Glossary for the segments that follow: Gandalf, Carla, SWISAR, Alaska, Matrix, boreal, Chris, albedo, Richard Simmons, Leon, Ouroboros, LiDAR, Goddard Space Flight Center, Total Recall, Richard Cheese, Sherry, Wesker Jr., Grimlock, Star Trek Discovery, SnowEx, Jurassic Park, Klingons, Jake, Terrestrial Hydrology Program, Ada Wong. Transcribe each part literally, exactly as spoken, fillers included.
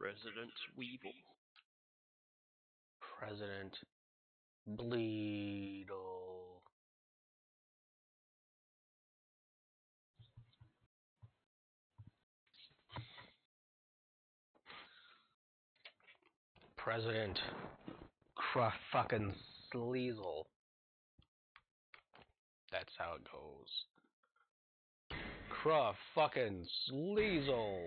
Resident Weevil. President Bleedle. President Cra fucking Sleazel. That's how it goes. Cra fucking Sleazel.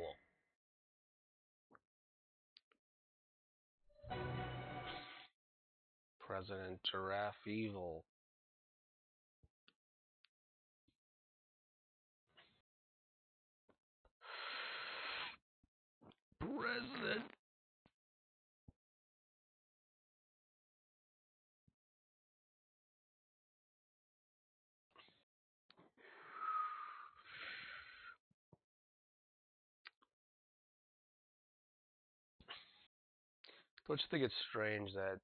President Giraffe Evil. President Don't you think it's strange that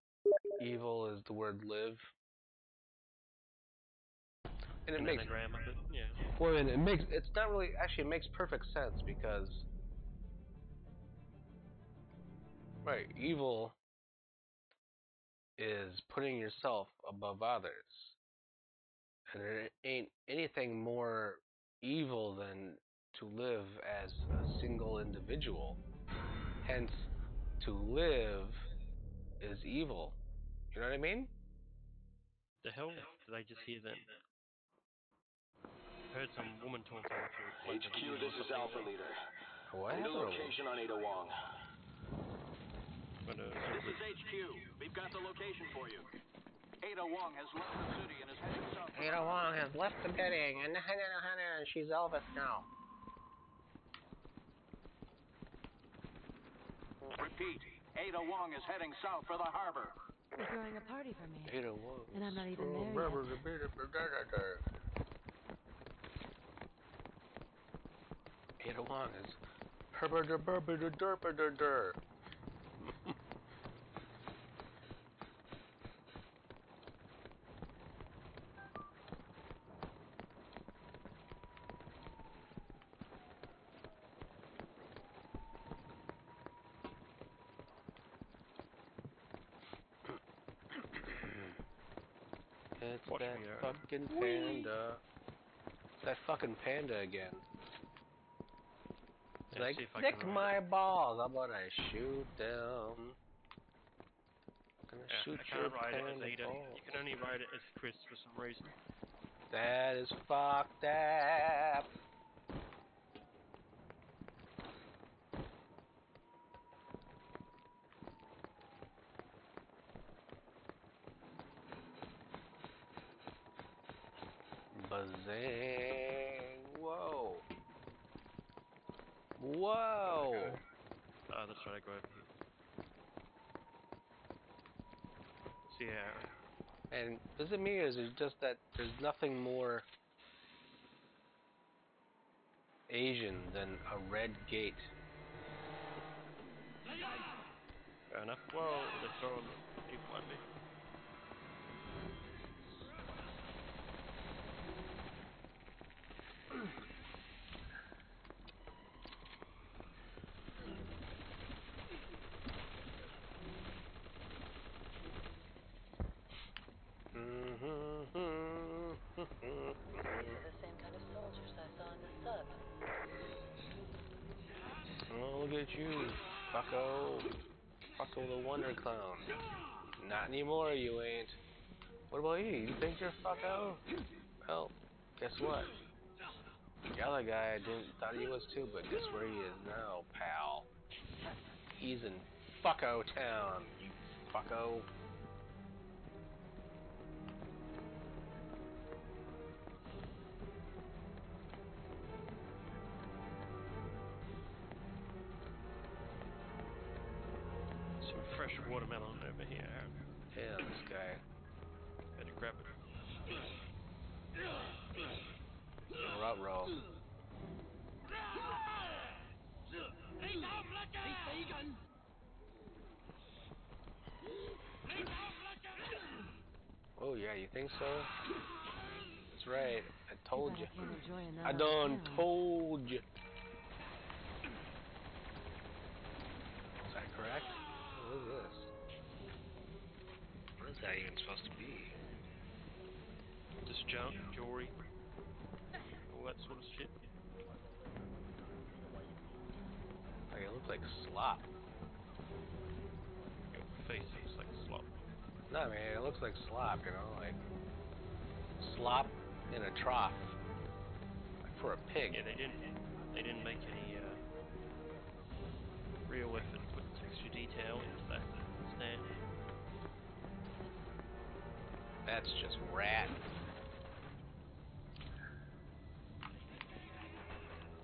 evil is the word live? And it makes anagram of it, yeah. Well, and it makes it's not really actually it makes perfect sense because right, evil is putting yourself above others. And there ain't anything more evil than to live as a single individual. Hence, to live is evil. You know what I mean? The hell did I just hear that? I heard some woman talking to H Q, this is Alpha Leader. What? New location on Ada Wong. But, uh, this is H Q. We've got the location for you. Ada Wong has left the city and is heading south. Ada Wong has left the building and she's Elvis now. Repeat, Ada Wong is heading south for the harbor. They're throwing a party for me. Ada Wong. And I'm not even oh, there yet. Ada Wong is... Fucking panda. It's that fucking panda again. Yeah, like, stick my balls. I'm gonna shoot them. I'm gonna yeah, shoot I your ride it as Ada. You can only ride it as Chris for some reason. That is fucked up. Whoa. Whoa. Ah, that's right, go ahead. Yeah. And is it me or is it just that there's nothing more Asian than a red gate? Fair enough. Whoa, let's go on the Clown. Not anymore, you ain't. What about you? You think you're fucko? Well, guess what? The other guy didn't thought he was too, but guess where he is now, pal. He's in fucko town, you fucko. Watermelon over here. Yeah, this guy. Better grab it. Rot roll. Oh yeah, you think so? That's right. I told you. I done told you. What is this? What is that even supposed to be? Just junk, jewelry, all that sort of shit. Like, it looks like slop. Your face looks like slop. No, I mean, it looks like slop, you know, like slop in a trough. Like for a pig. Yeah, they didn't, they didn't make any uh, real effort to put extra detail into that stand. That's just rat.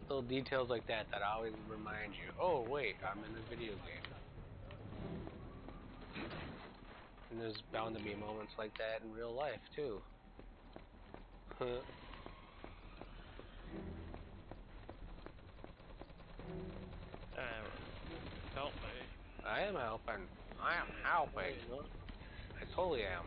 Little details like that that always remind you, oh wait, I'm in a video game. And there's bound to be moments like that in real life too. Huh. Help me. I am helping. I am helping. I totally am.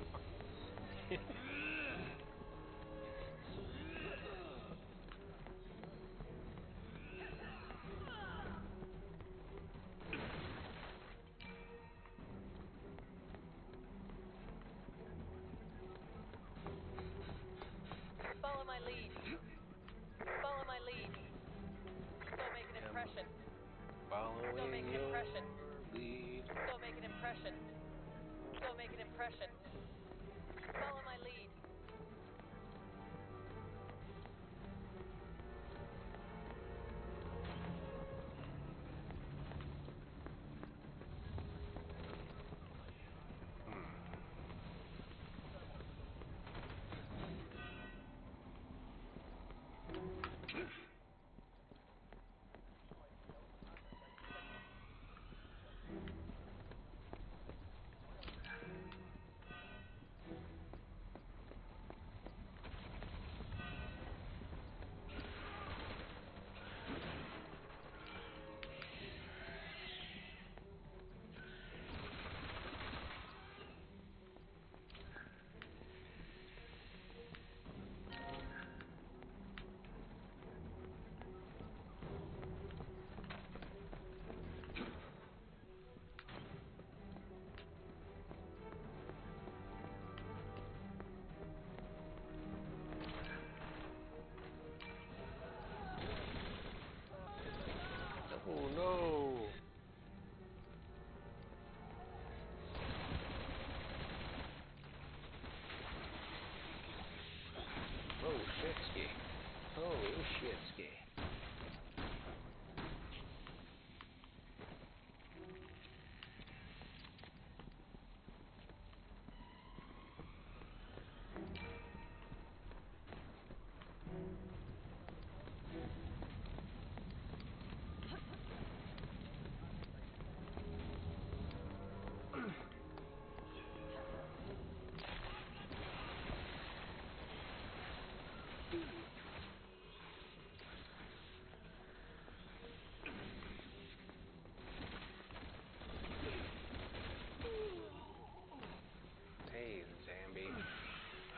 Follow my lead. Follow my lead. Still make an impression. Following Still make an impression. Lead. Still make an impression. Still make an impression. Follow my lead.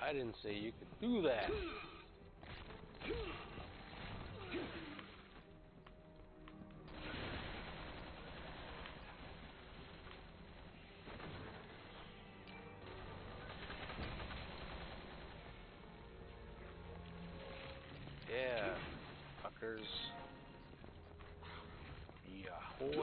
I didn't say you could do that. Yeah, fuckers. Yahoo.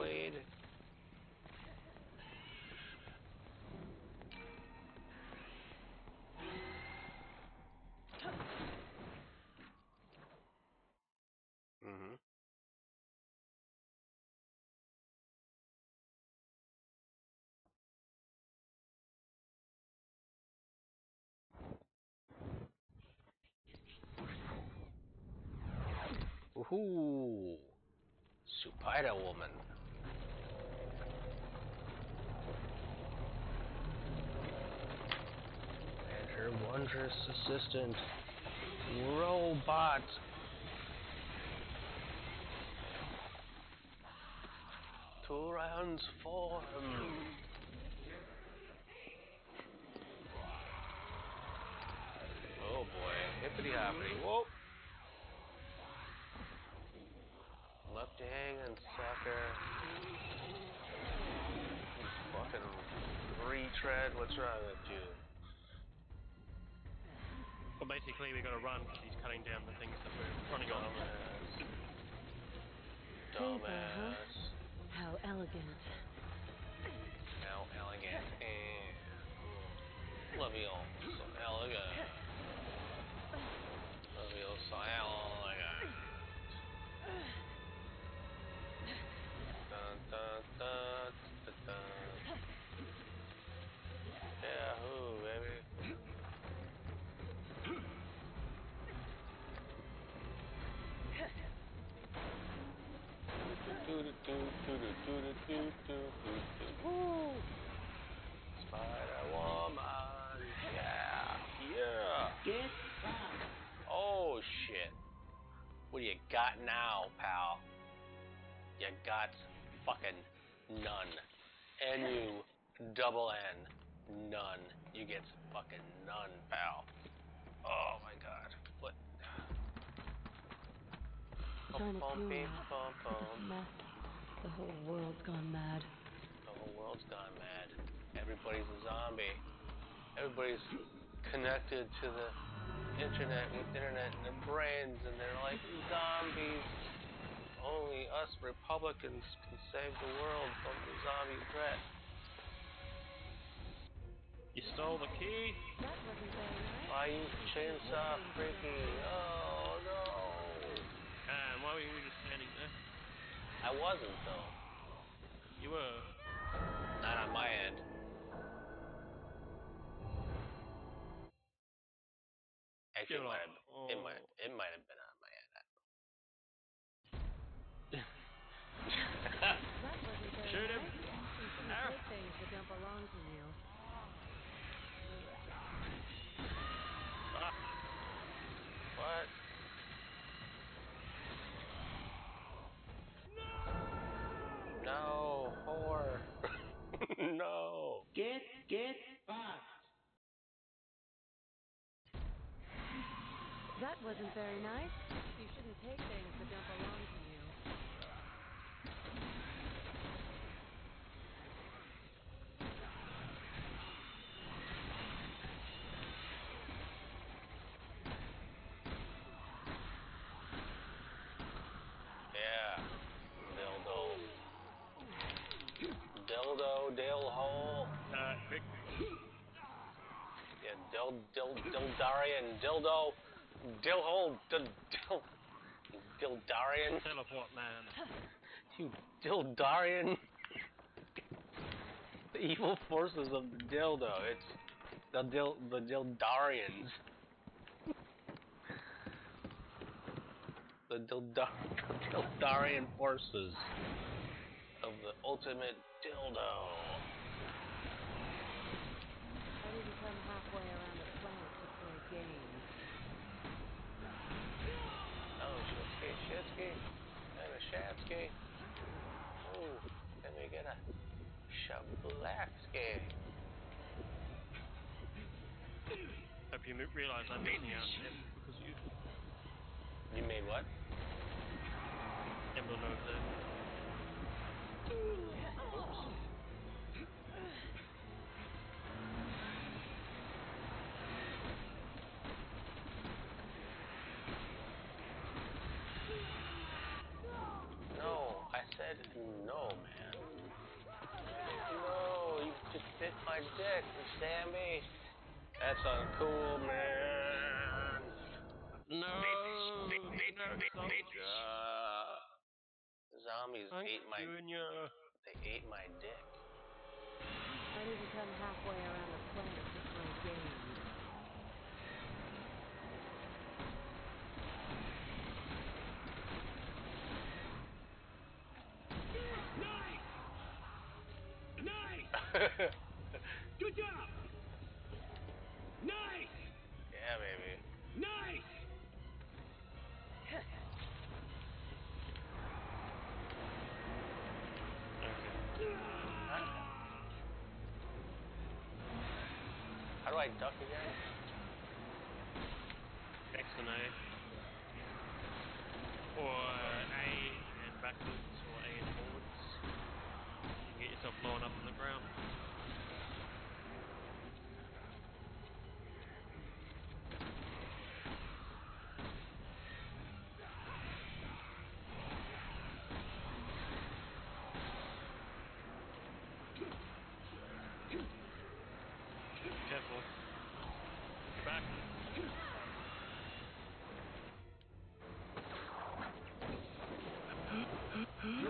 Woohoo! Supida woman. And her wondrous assistant, Robot. Transform. Oh boy, hippity hoppity. Whoa! Left hanging, sucker. Fucking retread, what's wrong with you? Well, basically we gotta run because he's cutting down the things that we're running on. Dumbass. Dumbass. Huh? How elegant. How elegant. And love you all. So elegant. Love you all so elegant. Dun dun dun dun dun. Yahoo, baby. Spider-Woman, yeah, yeah. Get some. Oh shit! What do you got now, pal? You got fucking none. N U double N, none. You get fucking none, pal. Oh my god! What? Bum, bum, bing, bum, bum. The whole world's gone mad. The whole world's gone mad. Everybody's a zombie. Everybody's connected to the internet with internet and their brains, and they're like zombies. Only us Republicans can save the world from the zombie threat. You stole the key. That wasn't very nice. I used chainsaw freaking. Oh no. Um, why were you just standing there? I wasn't, though. You were. Not on my end. Actually, it might, have, oh. it, might, it might have been on my end. Shoot him! Arr. Things that don't belong to you. What? No, whore. No. Get, get fucked. That wasn't very nice. You shouldn't take things that don't belong to you. Yeah. Dildo. Dildo, Dale Hole. Uh, quick. Yeah, Dil, Dil, Dildarian, Dildo, Dil Hole, Dil, Dil, Dildarian. Teleport man. You Dildarian. The evil forces of the dildo. It's the Dil, the Dildarians. The Dildar, Dildarian forces. Of the ultimate dildo. I didn't come halfway around the planet to play a game. Oh, Shitsky, Shitsky, and a Shatsky. Oh, then we get a Shablatsky. Hope you realize I'm beating you out because you. You made what? Everyone knows that. Oops. No, I said no, man. No, you just bit my dick and stabbed me. That's uncool, man. No, bitch, bitch, bitch, bitch. Zombies Thank ate my your... they ate my dick. I didn't come halfway around the planet to play games. Nice! Nice! Good job! Nice! Yeah, baby. Nice! How do I duck again? X and A. Or A and backwards, or A and forwards. You can get yourself blown up on the ground.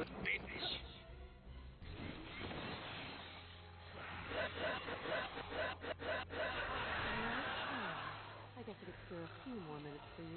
with Matrix. I guess I could spare a few more minutes for you.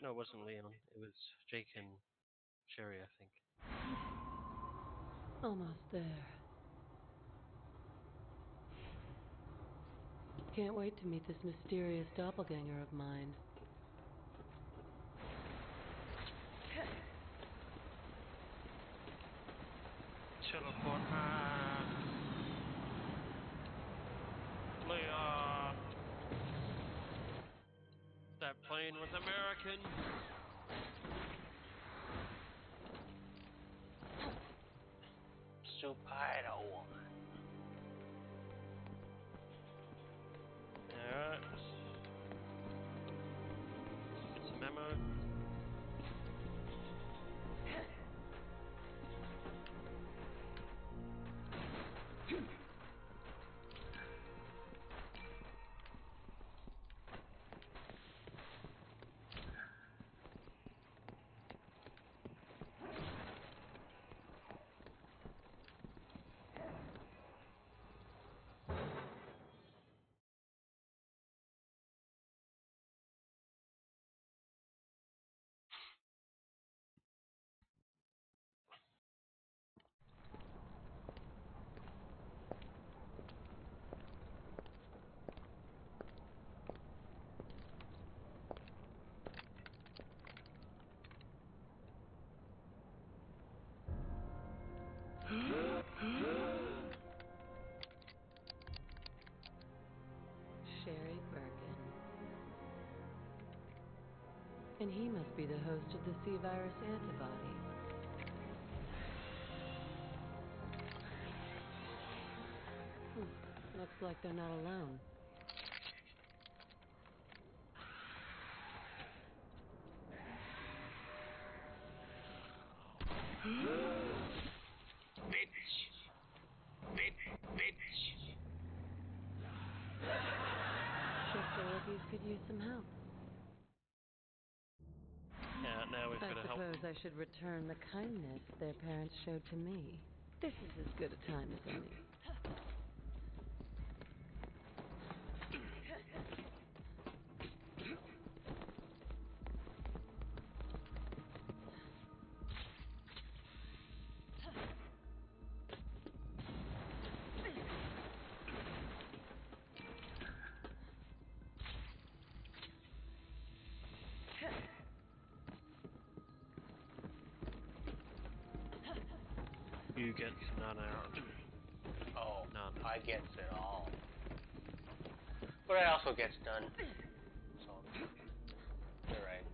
No, it wasn't Leon. It was Jake and Sherry, I think. Almost there. Can't wait to meet this mysterious doppelganger of mine. Teleport man. Leon. That plane was American. Spider-Woman. Alright. It's a memo. And he must be the host of the sea virus antibody. Hmm. Looks like they're not alone. Shifter could use some help. Now we've I got suppose help. I should return the kindness their parents showed to me. This is as good a time as any. You get none out. Oh, none. I get it all. But I also get done. So, you're right.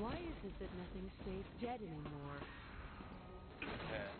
Why is it that nothing stays dead anymore? Yeah.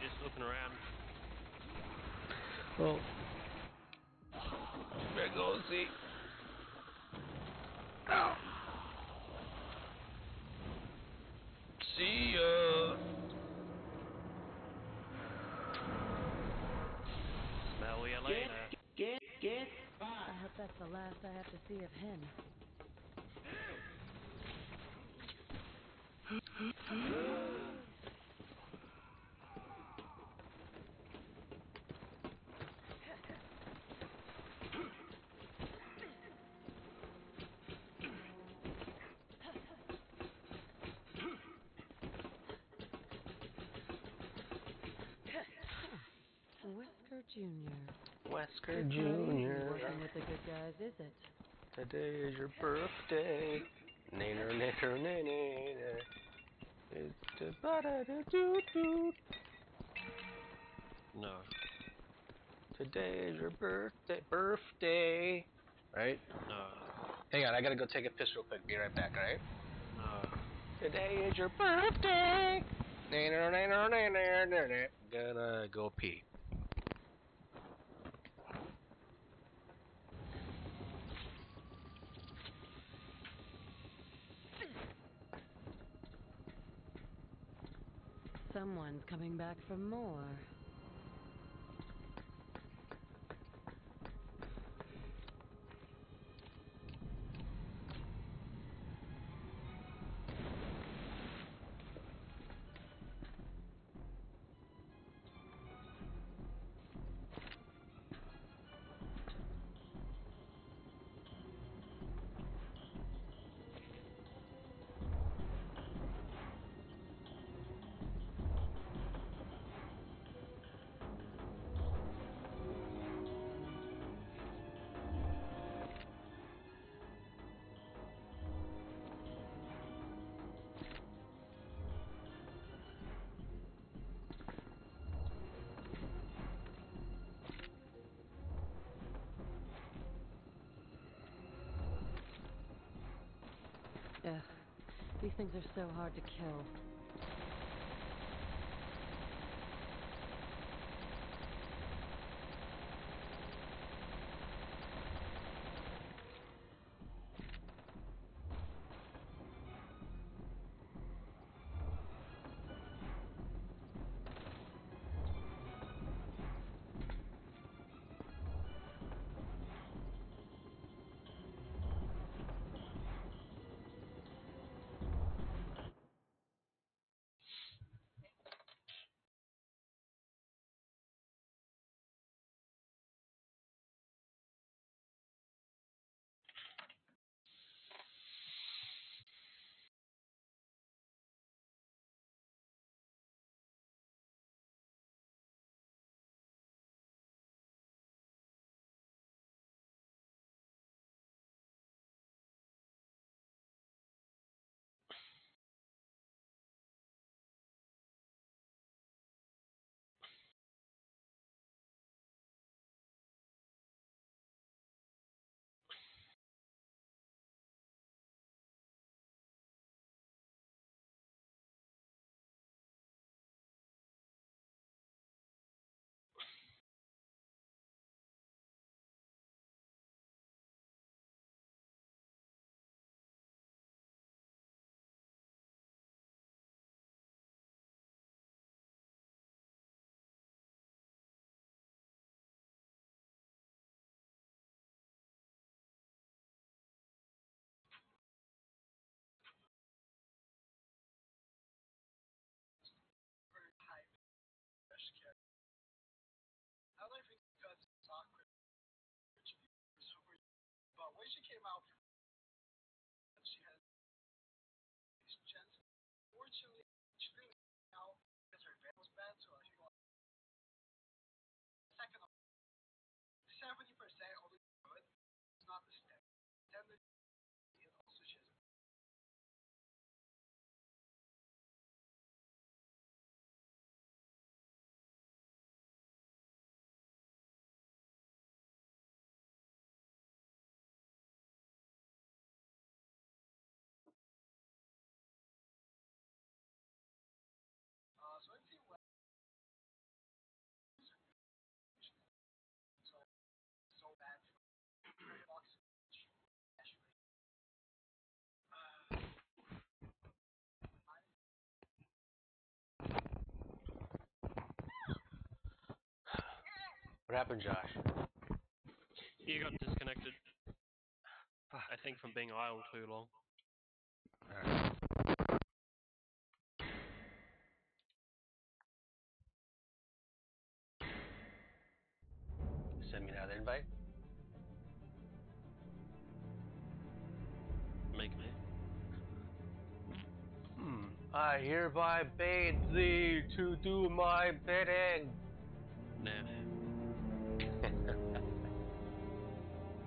Just looking around. Well, there goes the. Ow! see of him. Wesker Junior Wesker Junior Working with the good guys, is it? Today is your birthday. Nader, nader, nader. It's the ba-da-da-doo-doo. No. Today is your birthday. Birthday. Right? No. Hang on, I gotta go take a piss real quick. Be right back, alright? No. Today is your birthday. Nader, nader, nader, nader. Gonna go pee. Someone's coming back for more. Ugh, these things are so hard to kill. I don't think you guys talk with Richard Simmons, but when she came out, she has these gents. Fortunately, she didn't come out because her van was bad, so she lost. Second, seventy percent of the good is not the step. Then the and also she has. Uh, so let's see what so, so bad for box actually. Uh What happened, Josh? You got disconnected. I think from being idle too long. Uh. Send me that invite. Make me. Hmm. I hereby bade thee to do my bidding. No.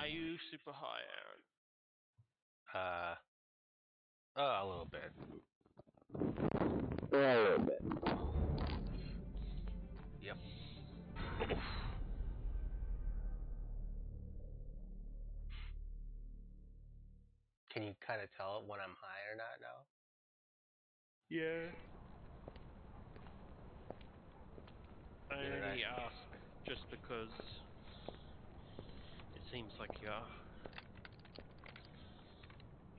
Are you super high, Aaron? Uh, oh, a little bit. A little bit. Yep. Can you kind of tell when I'm high or not now? Yeah. I only ask just because it seems like you are.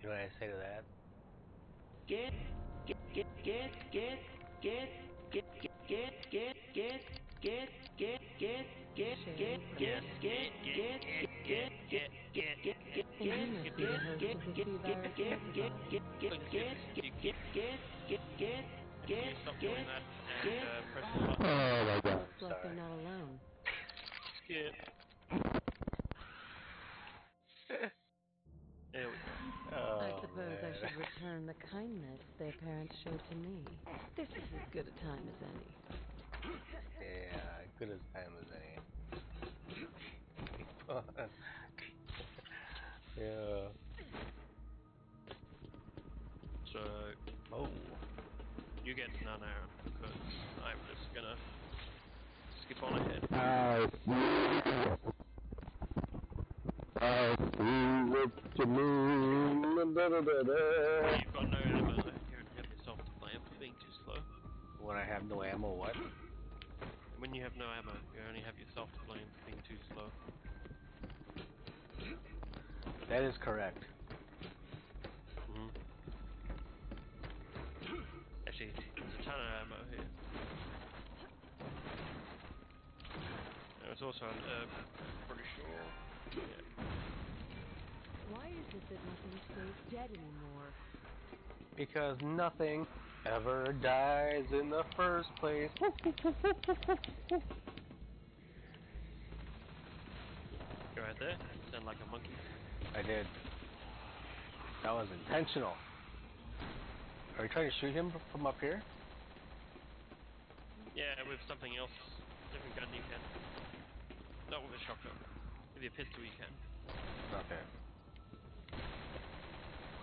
You know what I say to that? Get, get, get, get, get, get, get, get, get, get, get, get, get, get, get, get, get, get, get, get. Get get get get get get get get get get get get get get get. Oh my God! They're not alone. Skip. There we go. I suppose I should return the kindness their parents showed to me. This is as good a time as any. Yeah, good as time as any. Yeah. So, oh, you get none, Aaron, because I'm just gonna skip on ahead. I see what you mean. You've got no ammo left here and have yourself to blame for being too slow. When I have no ammo, what? When you have no ammo, you only have yourself to blame for being too slow. That is correct. Mm-hmm. Actually, there's a ton of ammo here. There was also an herb, I'm pretty sure. Yeah. Why is it that nothing stays dead anymore? Because nothing ever dies in the first place. You're right there. You sound like a monkey. I did. That was intentional. Are you trying to shoot him from up here? Yeah, with something else. Different gun you can. Not with a shotgun. With your pistol you can. Okay.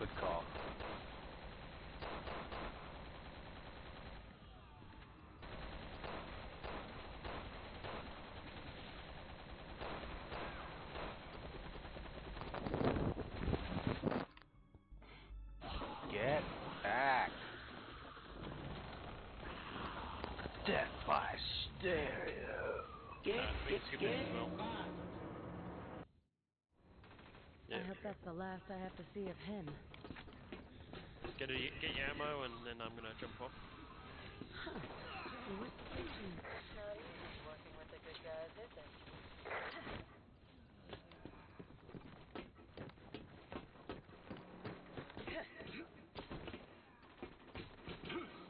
Good call. That's the last I have to see of him. Get, a, get your ammo and then I'm gonna jump off. Huh. What's thinking? Not easy working with the good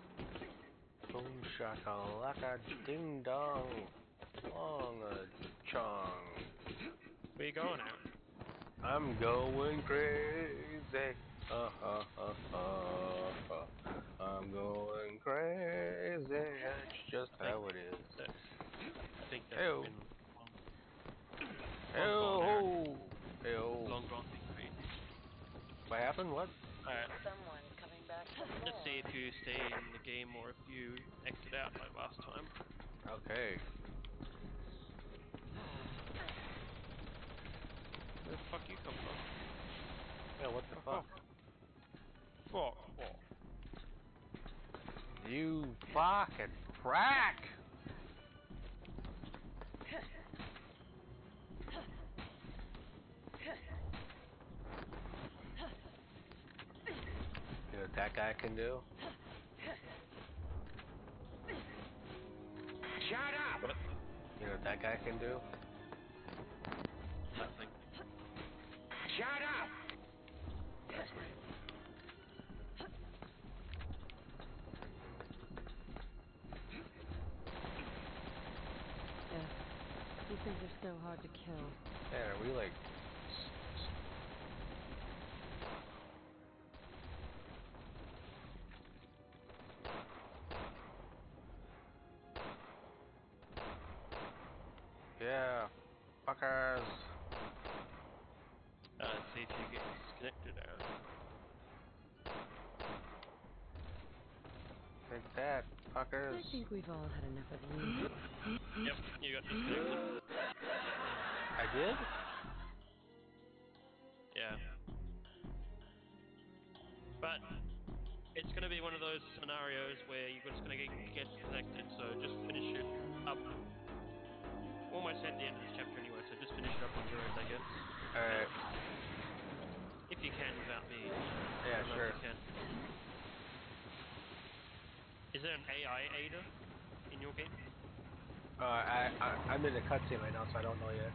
guys, is it? Boom shaka laka ding dong. Long a chong. Where you going now? I'm going crazy. Uh, uh, uh, uh, uh. I'm going crazy. That's just how it is. I think that's been long. Long gone thing. What happened? What? Alright. Someone coming back. Let's see if you stay in the game or if you exit out like last time. Okay. Where the fuck you come from? Yeah, what the fuck? Fuck. Fuck. You fucking crack! You know what that guy can do? Shut up! What? You know what that guy can do? Nothing. Shut up! That's great. Yeah. These things are so hard to kill. Man, are we like... Yeah, fuckers. Uh, see if you get disconnected out. Take that, fuckers. I think we've all had enough of you. Yep, you got disconnected. I did? Yeah. But it's going to be one of those scenarios where you're just going to get disconnected, so just finish it up. Almost at the end of this chapter anyway, so just finish it up on your own, I guess. Alright. If you can, without me. Yeah, sure. You can. Is there an A I Ada in your game? Uh, I, I, I'm in a cutscene right now, so I don't know yet.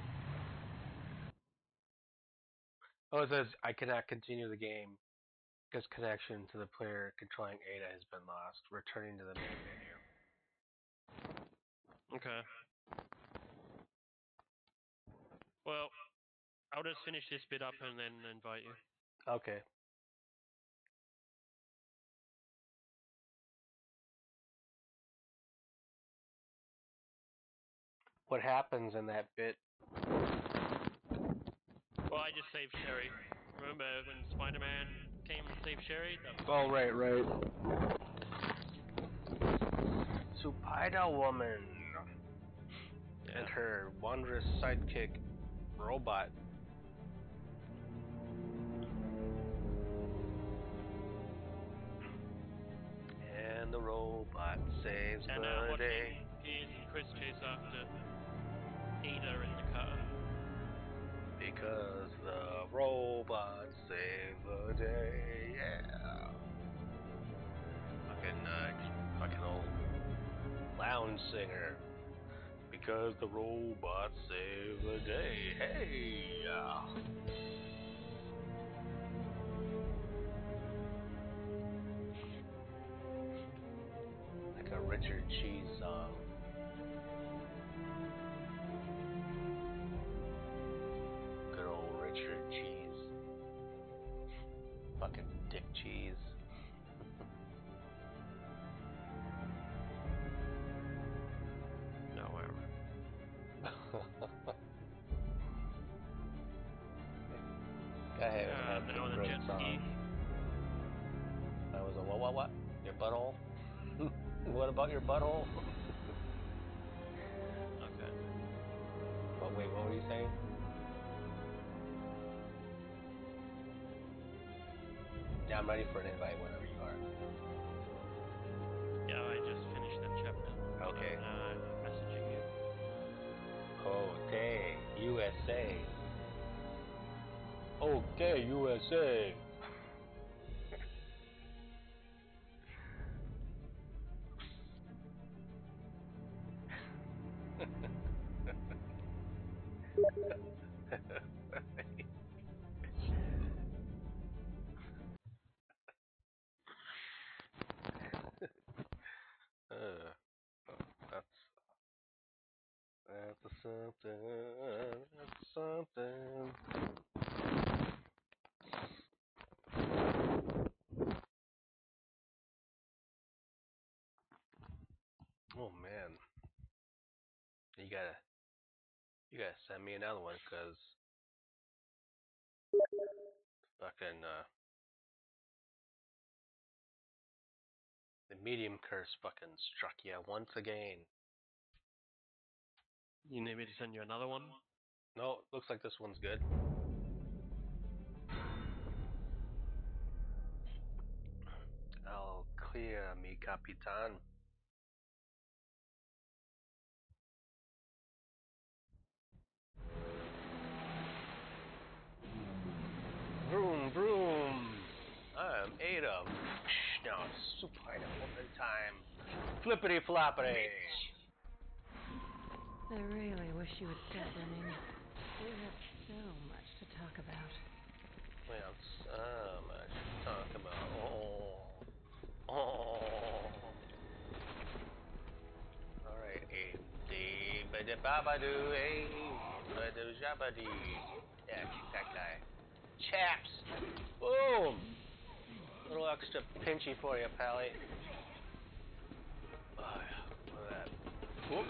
Oh, it says, I cannot continue the game because connection to the player controlling Ada has been lost. Returning to the main menu. Okay. Well, I'll just finish this bit up and then invite you. Okay. What happens in that bit? Well, I just saved Sherry. Remember when Spider-Man came and saved Sherry? Oh, right, right. Spider-Woman yeah. And her wondrous sidekick. Robot. And the robot saves and, uh, the day. And Chris chase after Ada in the car. Because the robot saved the day. Yeah. Fucking, uh, fucking old lounge singer. Because the robot saved the day. Hey! Like a Richard Cheese song. Good old Richard Cheese. Fucking dick cheese. I haven't had a great song. I was a what what what? Your butthole? What about your butthole? Okay. But wait, what were you saying? Yeah, I'm ready for an invite whenever you are. Yeah, I just finished that chapter. Okay. And, uh, messaging you. Okay, U S A. Okay, U S A. uh, that's That's something, that's something. Oh man, you gotta, you gotta send me another one, cause fucking uh, the medium curse fucking struck you once again. You need me to send you another one? No, looks like this one's good. clear, mi capitan. Vroom, vroom. I am Ada. Now it's supine woman time. Flippity floppity. I really wish you would stop running. We have so much to talk about. We have so much to talk about. Oh. Oh. Alright. Hey, bada baba doo. Hey, bada jabadi. Yeah, kick that guy. Chaps! Boom! A little extra pinchy for you, pally. Oh, yeah. Look at that. Whoop.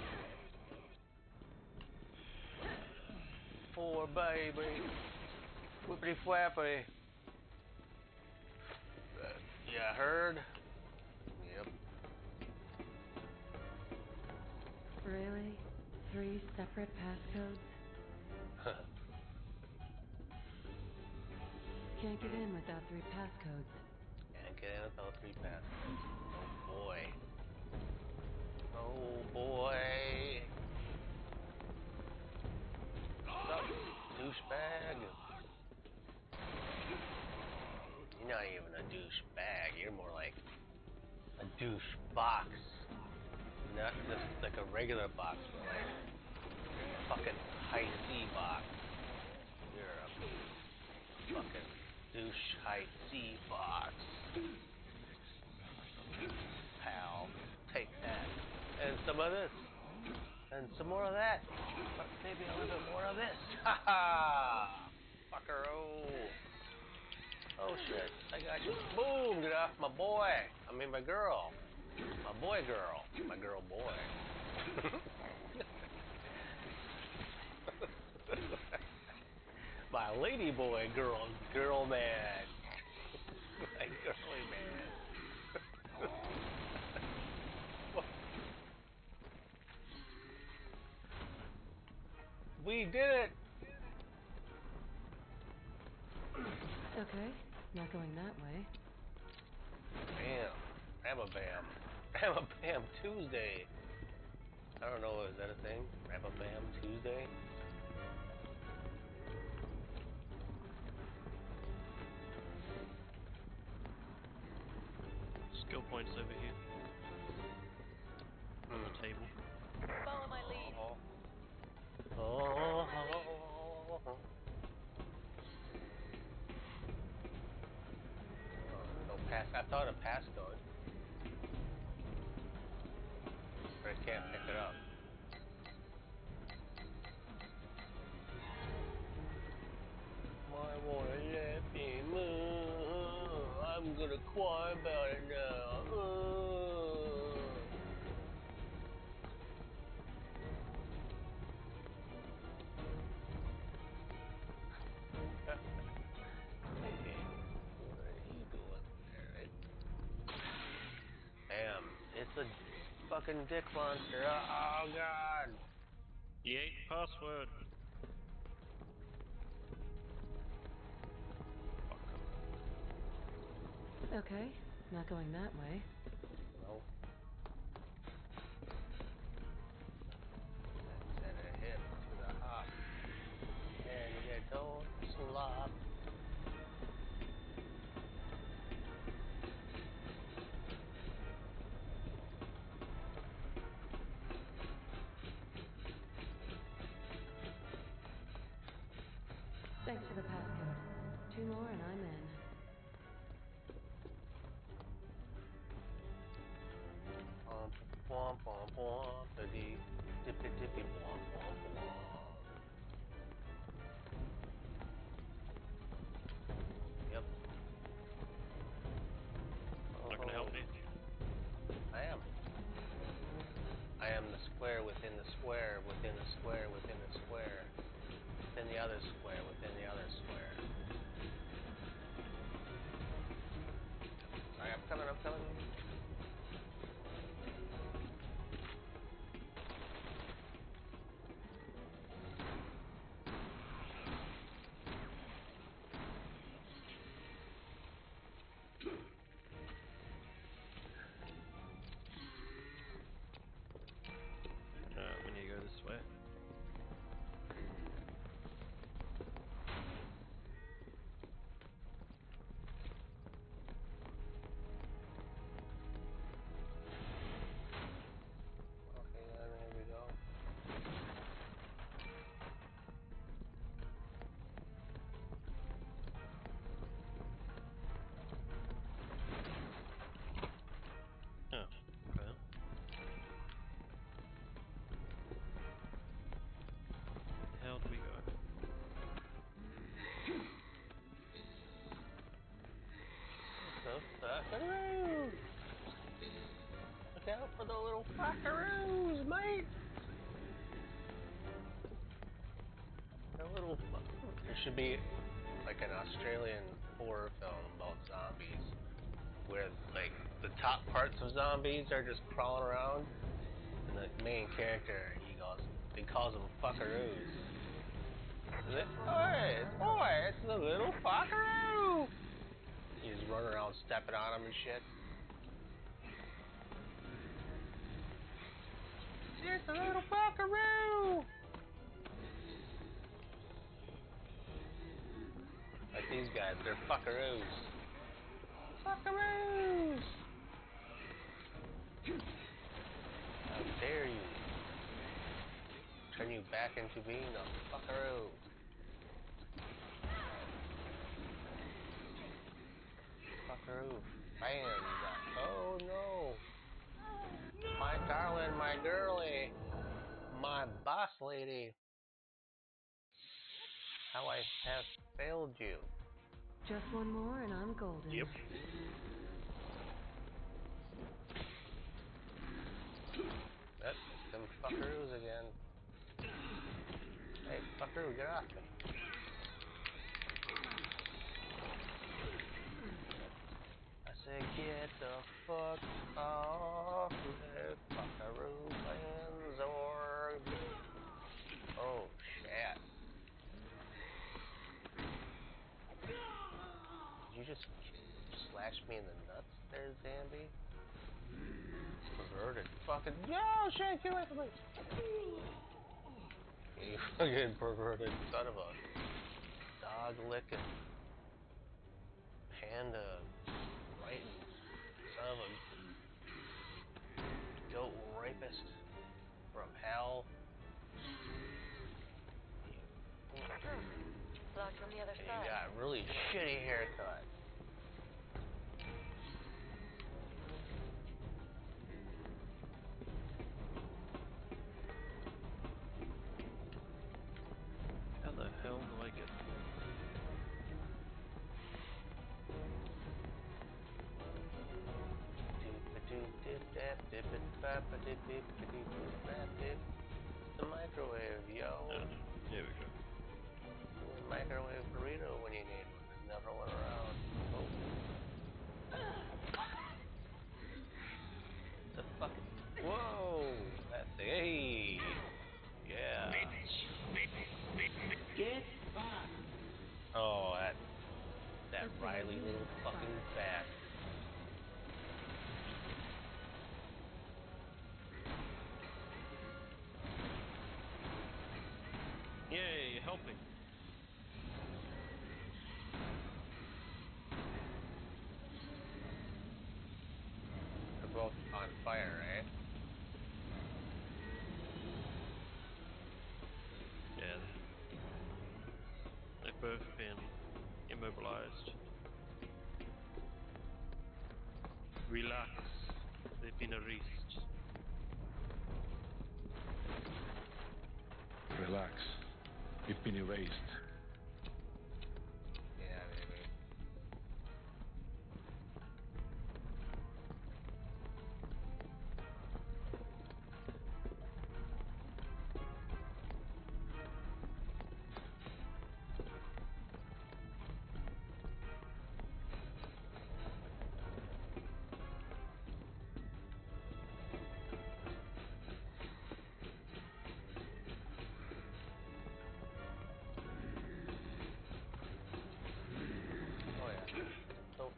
Four, baby. Whippity flappity. Uh, yeah, heard? Yep. Really? Three separate passcodes? Huh. Can't get in without three passcodes. Can't get in without three passcodes. Oh boy. Oh boy. What's up, douchebag? You're not even a douchebag. You're more like a douche box. Not just like a regular box, but like a fucking high C box. You're a fucking douche high C box. Pal, take that. And some of this. And some more of that. But maybe a little bit more of this. Ha ha! Fucker, oh. Oh shit, I got you. Boom! Get off my boy. I mean my girl. My boy girl. My girl boy. My lady boy, girl, girl man. My girly man. We did it! Okay, not going that way. Bam. Rababam. Rababam Tuesday. I don't know, is that a thing? Rababam Tuesday? Skill points over here. On the table. Follow my lead. Oh. Oh. Oh. Oh. No pass. I thought a passcode. But I can't pick it up. My water let me move. I'm gonna cry about it now. Oh. It's a fucking dick monster. Oh, God. The eight password. Okay, not going that way. No. Send a hip to the hop. And you don't slop. Square within the square within the square within the other square within the other square. Alright, I'm coming, I'm coming. those fuckaroos! Look out for the little fuckaroos, mate! The little fuckaroos. There should be like an Australian horror film about zombies, where like the top parts of zombies are just crawling around, and the main character he goes, he calls them fuckaroos. Hey, boy, it's the little fuckaroo! He's running around stepping on him and shit. It's the little fuckaroo! Like these guys, they're fuckaroos. Fuckaroos! How dare you! Turn you back into being a fuckaroo. Fuckaroo. Bam. Oh no. My darling, my girlie. My boss lady. How I have failed you. Just one more and I'm golden. Yep. That's some fuckaroos again. Hey, fuckaroo, get off me. I said, get the fuck off the fuckaroo lands or... Oh, shit. Did you just slash me in the nuts there, Zambi? Perverted fucking... No, shit, get away from me! You fucking perverted son of a dog licking panda biting son of a goat rapist from hell. Blocked from the other and side. You got a really shitty haircut. The hell do I get? It's the microwave, yo. Yeah, here we go. The microwave burrito when you need one. There's never one around. Oh. The fucking. Whoa! That's hey. Yeah. Get back! Oh, that that okay. Riley little fucking bat. Yay, helping. They're both on fire, right? Yeah. They've both been immobilized. Relax. They've been released. Relax. You've been erased. Yeah, baby.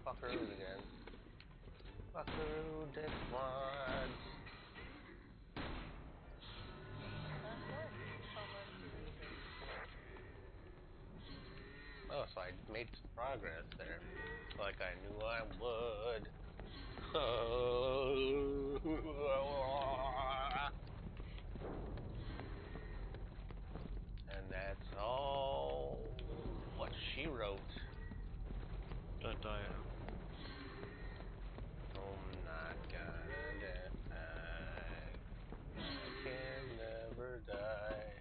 Fuckaroo again. Fuckaroo this one. Oh, so I made some progress there. Like I knew I would. And that's all what she wrote. Don't die. I'm not gonna die. I can never die.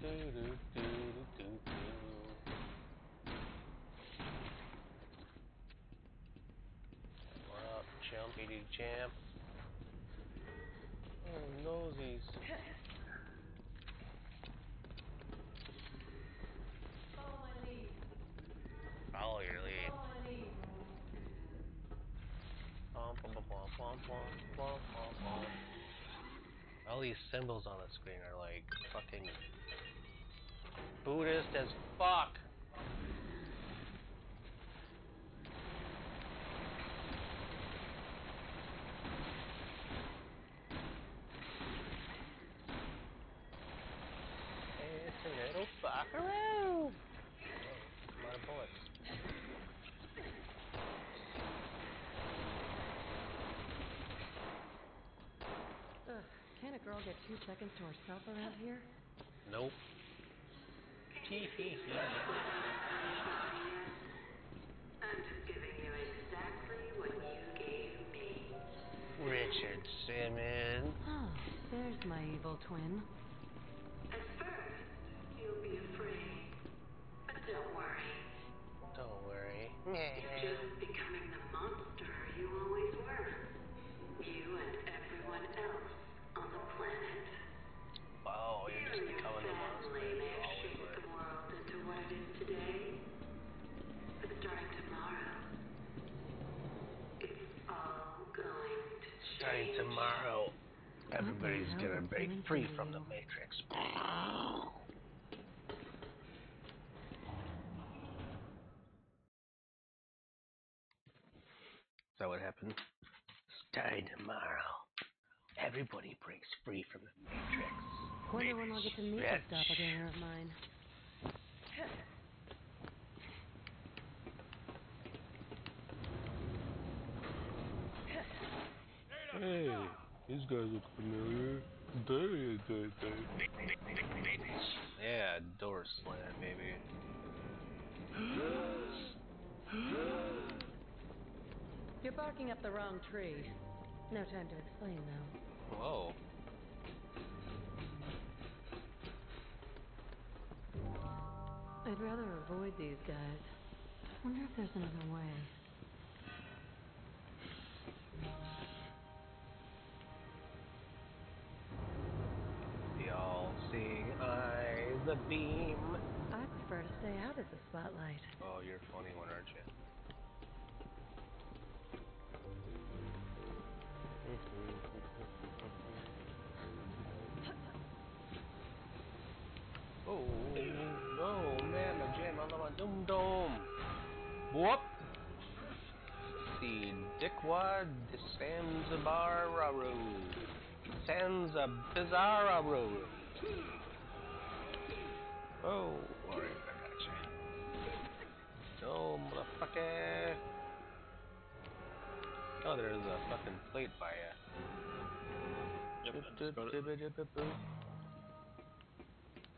Do do do do do do. P D Jam. Oh, nosies. Follow my lead. Follow your lead. Follow my lead. Bum, bum, bum, bum, bum, bum, bum, bum. All these symbols on the screen are like fucking Buddhist as fuck. Buckaroo! A lot of bullets. Ugh, can't a girl get two seconds to herself around here? Nope. Tee hee hee. I'm just giving you exactly what you gave me. Richard Simmons. Oh, there's my evil twin. Don't worry. Don't worry. You're just becoming the monster you always were. You and everyone else on the planet. Wow, you're just becoming the monster you always were. The world into what it is today. But starting tomorrow, it's all going to change. Starting tomorrow, everybody's gonna break free from the Matrix. That would happen. Starting tomorrow, everybody breaks free from the Matrix. Wonder when I'll get to meet this doppelganger of mine. Hey, these guys look familiar. Yeah, door slam, maybe. You're barking up the wrong tree. No time to explain, though. Whoa. I'd rather avoid these guys. Wonder if there's another way. The all-seeing eye, the beam. I prefer to stay out of the spotlight. Oh, you're a funny one, aren't you? Oh no, man, the jam on the doom dome. Whoop. See, Dickwad Sanzabararu. Sanzabizararu. Oh, alright, I got you. No, motherfucker. Oh, there's a fucking plate by ya. Yep,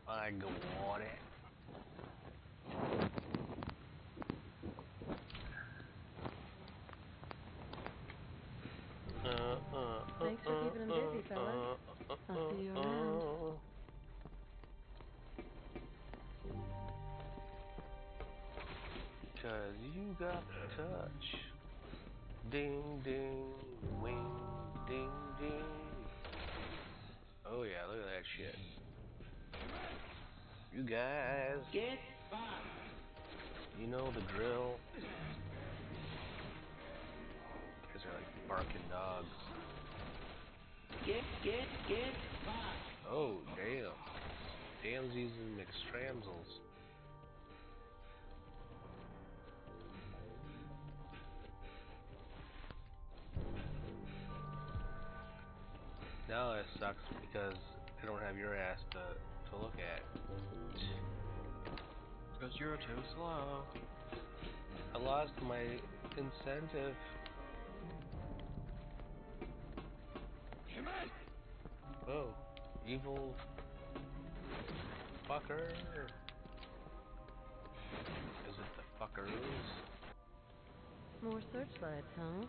I go on it. Uh, uh, Thanks for uh, keeping him uh, busy, fellas. Uh, uh, I'll see you uh, around. Cause you got the touch. Ding, ding, wing, ding, ding. Oh yeah, look at that shit. You guys. Get fucked. You know the drill. Because they're like barking dogs. Get, get, get fucked. Oh, damn. Damsies and McStramsels. Now it sucks because I don't have your ass to, to look at. Because you're too slow. I lost my incentive. Oh, evil fucker. Is it the fuckeroos? More searchlights, huh?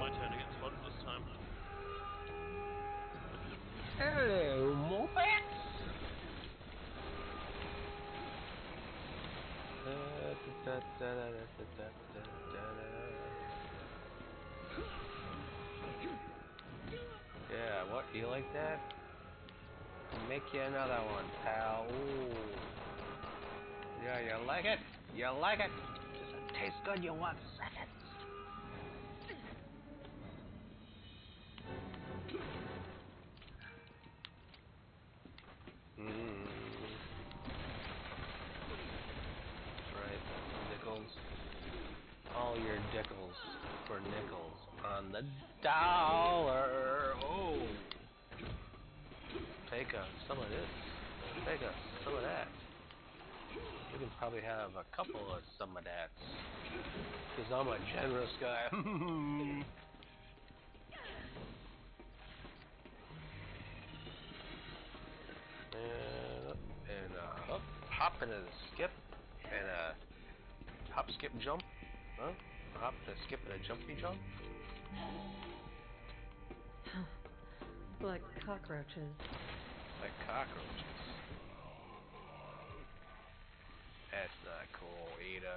My turn against one this time. Hello, Muppets! Uh, Yeah, what? You like that? Make you another one, pal. Ooh. Yeah, you like it? You like it? Does it taste good? You want seconds? Mmm. That's right, nickels. All your dickles for nickels on the dollar. Oh. Take a, some of this. Take a, some of that. We can probably have a couple of some of that. Because I'm a generous guy. And up, and a hop, hop, and a skip, and a hop, skip, jump, huh? A hop, a skip, and a jumpy jump. Like cockroaches. Like cockroaches. That's not cool, Ada.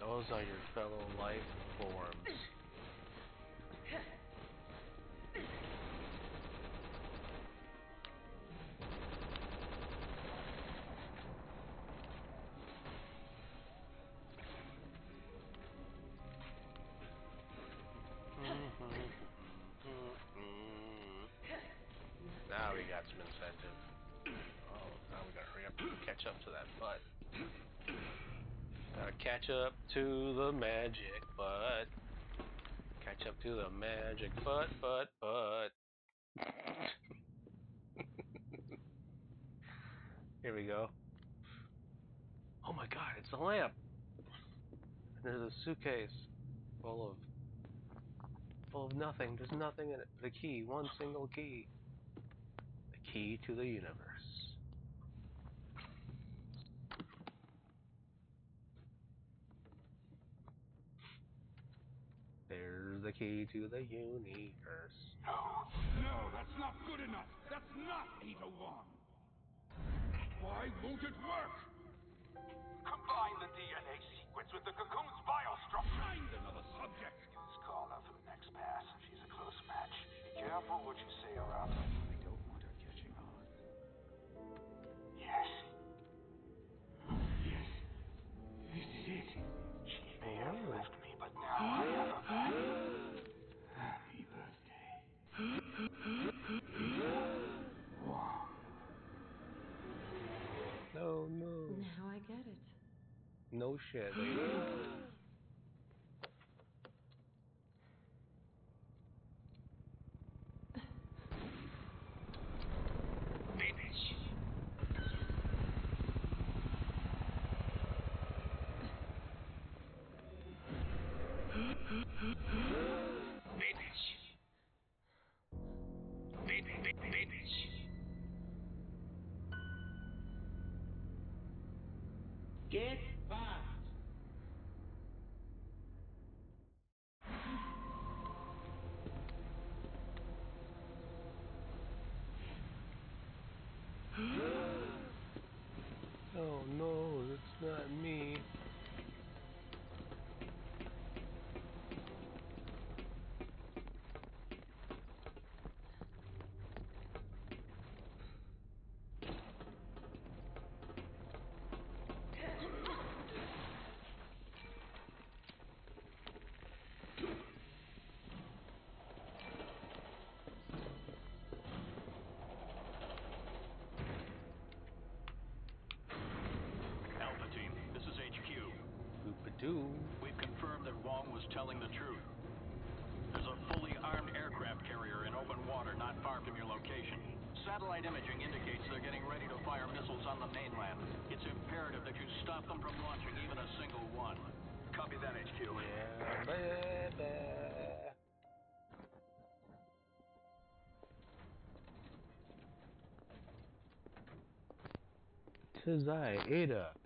Those are your fellow life forms. Catch up to the magic butt. Catch up to the magic butt, butt, butt. Here we go. Oh my god, it's a lamp. There's a suitcase full of full of nothing. There's nothing in it but a key, one single key. The key to the universe. There's the key to the universe. No, no, that's not good enough. That's not Ada Wong. Why won't it work? Combine the D N A sequence with the cocoon's biostructure. Find another subject. Let's call her for the next pass. She's a close match. Be careful what you say around her. I don't want her catching on. Yes. Yes. This is it. She may have left me, but now I have a happy birthday. Wow. No, no. Now I get it. No shit. Oh no, that's not me. We've confirmed that Wong was telling the truth. There's a fully armed aircraft carrier in open water not far from your location. Satellite imaging indicates they're getting ready to fire missiles on the mainland. It's imperative that you stop them from launching even a single one. Copy that, H Q. Yeah, baby. Tis I, Ada.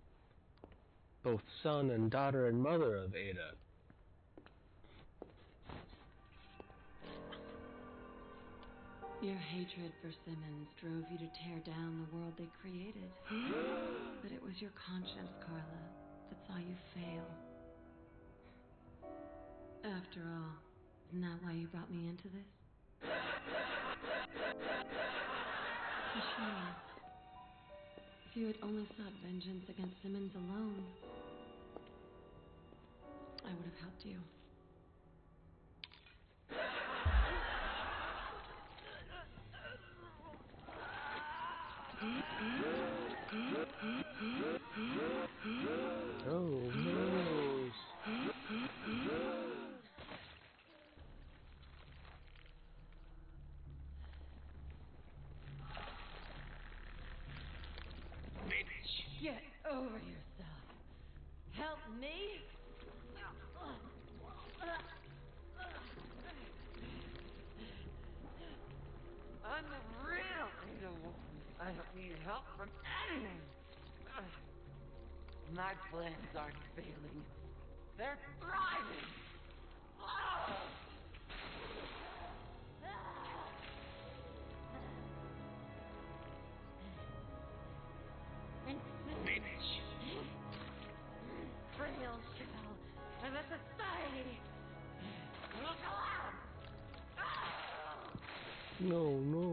Both son and daughter and mother of Ada. Your hatred for Simmons drove you to tear down the world they created. But it was your conscience, Carla, saw you fail. After all, isn't that why you brought me into this? For sure. If you had only sought vengeance against Simmons alone, I would have helped you. Oh, no. Get over yourself. Help me? I'm the real Ada Wong. I don't need help from anyone. My plans aren't failing. They're thriving! Oh! And finish. Frail shell for the society. Look alive! Oh! No, no.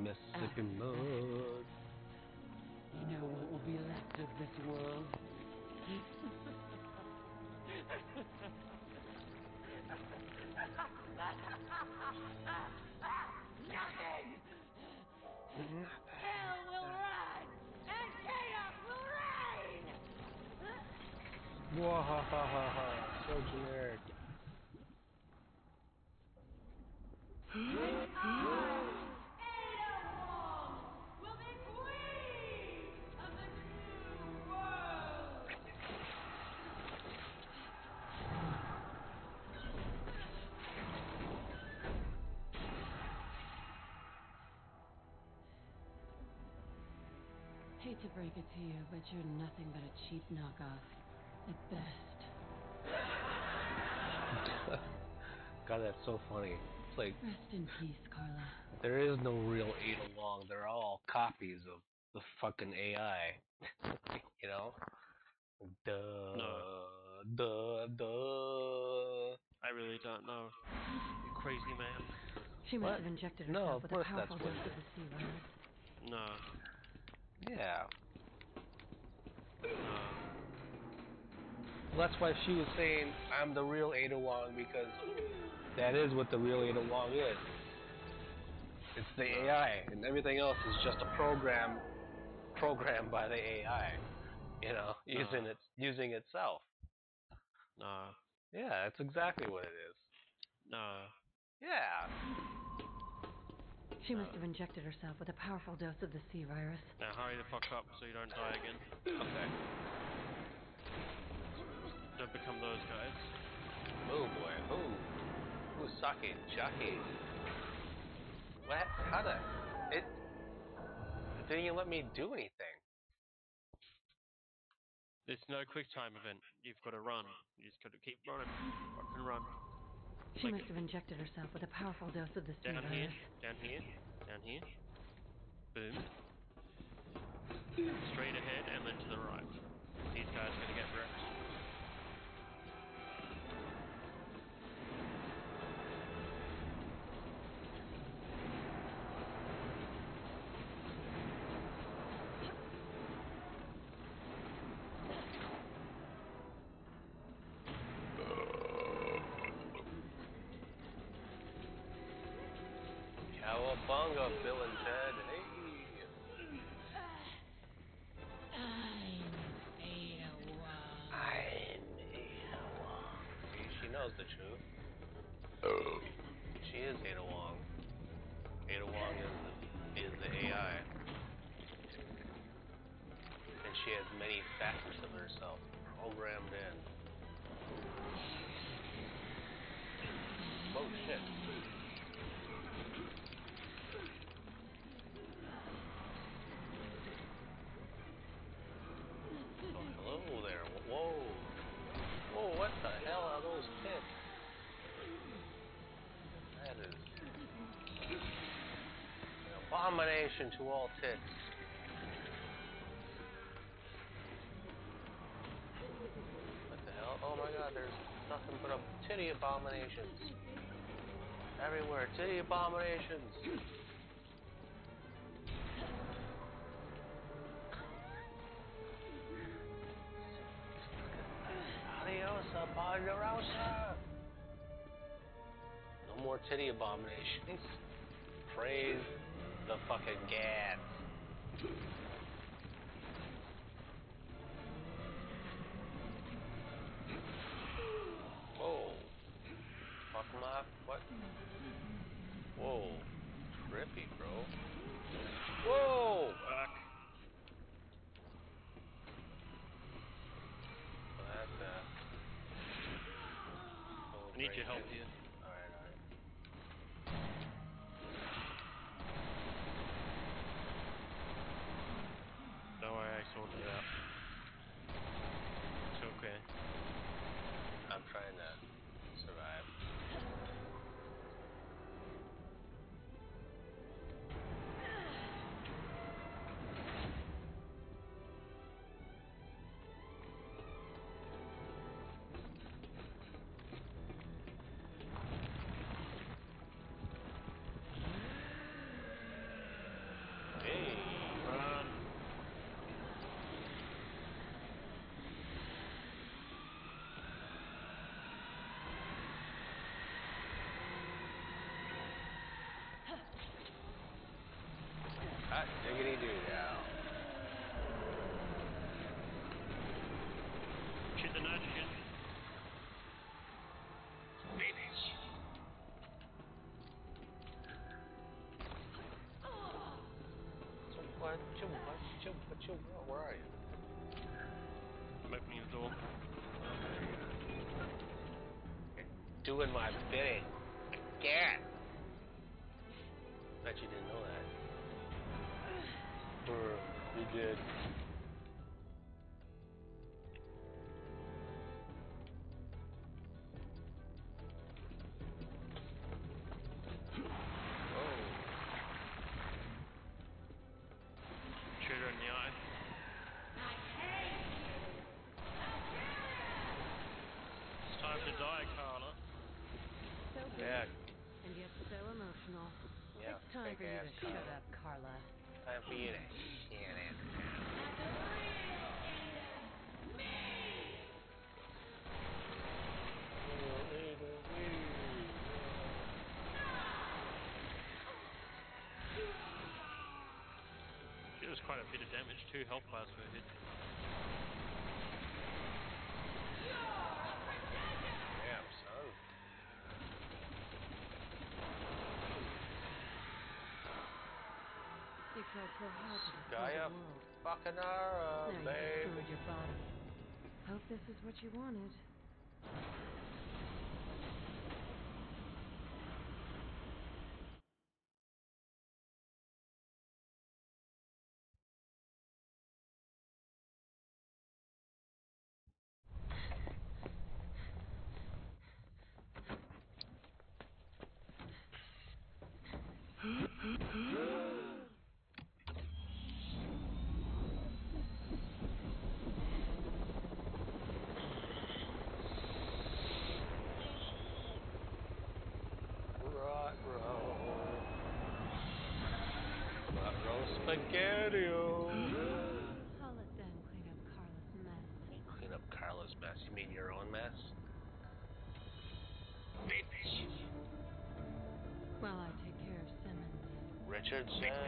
Mexican mud. You know what will be left of this world? Nothing! Nothing! Hell will run! And chaos will reign! Wahahaha! So generic. To break it to you, but you're nothing but a cheap knockoff at best. God, that's so funny. It's like, rest in peace, Carla. There is no real Ada Wong. They're all copies of the fucking A I. You know? Duh. No. Duh. Duh. I really don't know. You're crazy, man. She must what? have injected herself no, with a powerful dose of the sea world. No. Yeah. Well, that's why she was saying, I'm the real Ada Wong, because that is what the real Ada Wong is. It's the A I, and everything else is just a program programmed by the A I, you know, no. using it, using itself. No. Yeah, that's exactly what it is. No. Yeah. She must have injected herself with a powerful dose of the sea virus. Now hurry the fuck up so you don't die again. Okay. Don't become those guys. Oh boy, oh. Ooh, sake, chucky. What? How the... It... it didn't even let me do anything. There's no quick time event. You've got to run. You just got to keep running. Fucking run. She like must have injected herself with a powerful dose of this down virus. Here, down here, down here. Boom. Straight ahead and then to the right. These guys are going to get wrecked. Bongo, Bill and Ted, hey. I'm Ada Wong. I'm Ada Wong. See, she knows the truth. Oh. She is Ada Wong. Ada Wong is the, is the A I. And she has many facets of herself programmed in. Oh, shit. That is... abomination to all tits. What the hell? Oh my god, there's nothing but a titty abominations. Everywhere, titty abominations. Adios, abonerosa. No more titty abominations. Praise the fucking gads. Whoa. Fuck my... What? Whoa. Trippy, bro. Whoa! Fuck. Well, that's that. I need your help here. Alright, alright. Don't worry, I sorted it out. It's okay. I'm trying to survive. Where are you? I'm opening the door. You're doing my bidding. Again! Bet you didn't know that. Brr, you did. Carla. Time for you to shut it down. Me! She does quite a bit of damage, two health bars for a hit. Damn, son. You tried so hard to destroy the world. Fucking her, uh, babe. You destroyed your body. Hope this is what you wanted. Richard Simmons.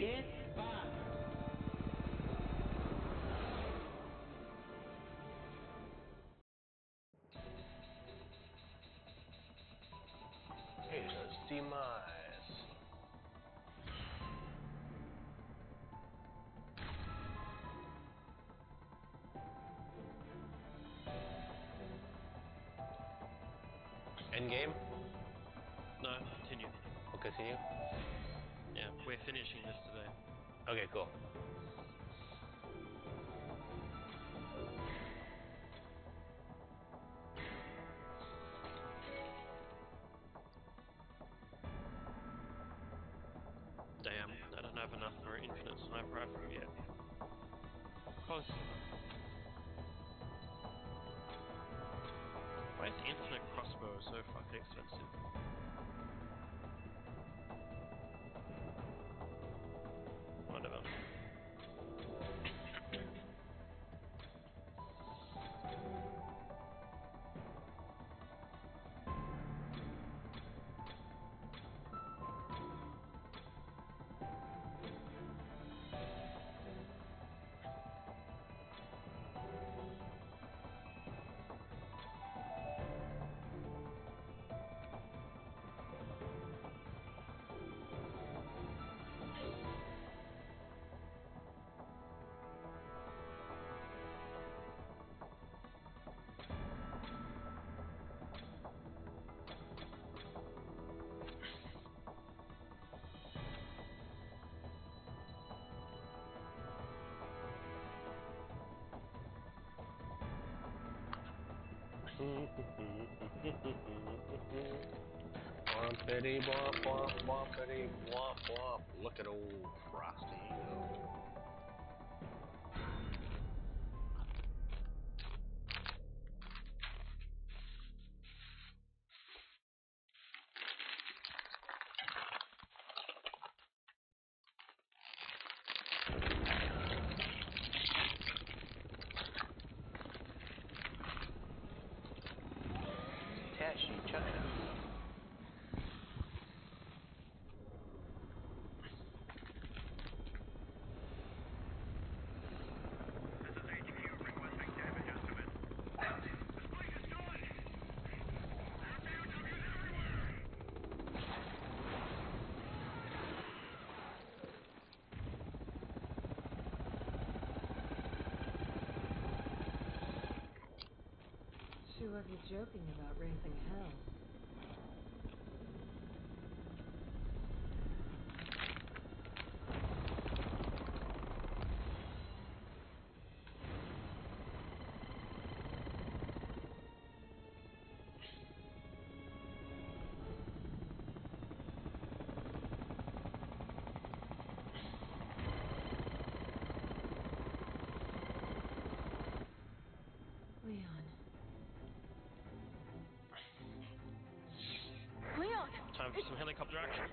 Get back. Ada's demise. Endgame? No, continue. We'll continue? Yeah, we're finishing this today. Okay, cool. have enough for an infinite sniper rifle yet. Close. Why is the infinite crossbow so fucking expensive? Whatever. Wompity womp womp wompity womp womp. Look at old Frosty. What are you joking about raising hell? Some helicopter action.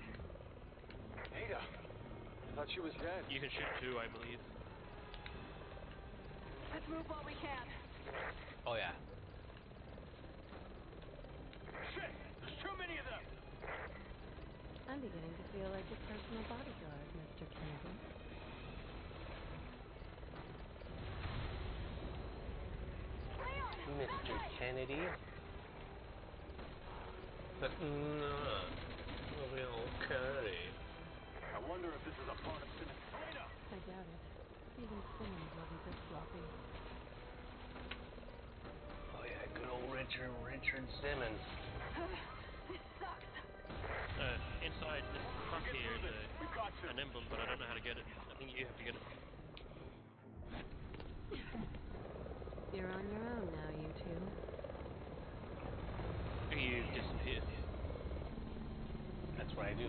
Ada, I thought she was dead. You can shoot too, I believe. Let's move while we can. Oh yeah. Shit, there's too many of them. I'm beginning to feel like a personal bodyguard, Mister Campbell. Mister Kennedy. But not real curry. I wonder if this is a part of Simmons. I doubt it. Even Simmons wasn't this sloppy. Oh yeah, good old Richard, Richard Simmons. This sucks. Uh, inside this truck here is a, an emblem, but I don't know how to get it. I think you have to get it. You're on your own now, you two. You disappear. That's what I do.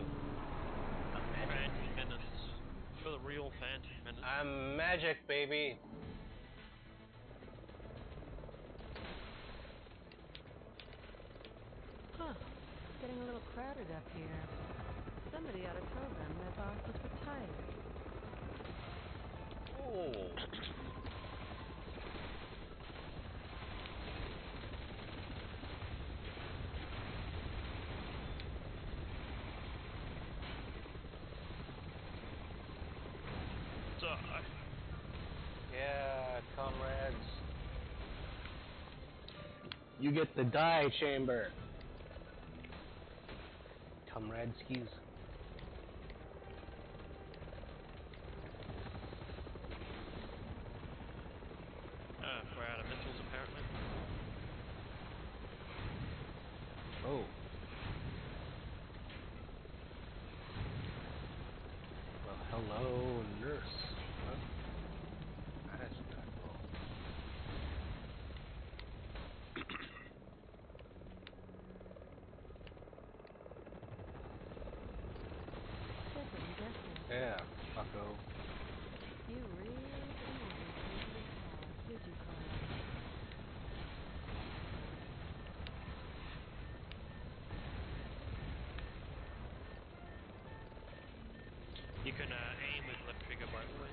I'm magic menace. You're the real phantom menace. I'm magic, baby. Huh. It's getting a little crowded up here. Somebody ought to tell them their bosses were tired. Oh. Yeah, comrades. You get the die chamber. Comrade skis. Ah, uh, we're out of missiles apparently. Oh. Well, hello, nurse. ago. You really did you call? You can uh, aim with left trigger, by the way.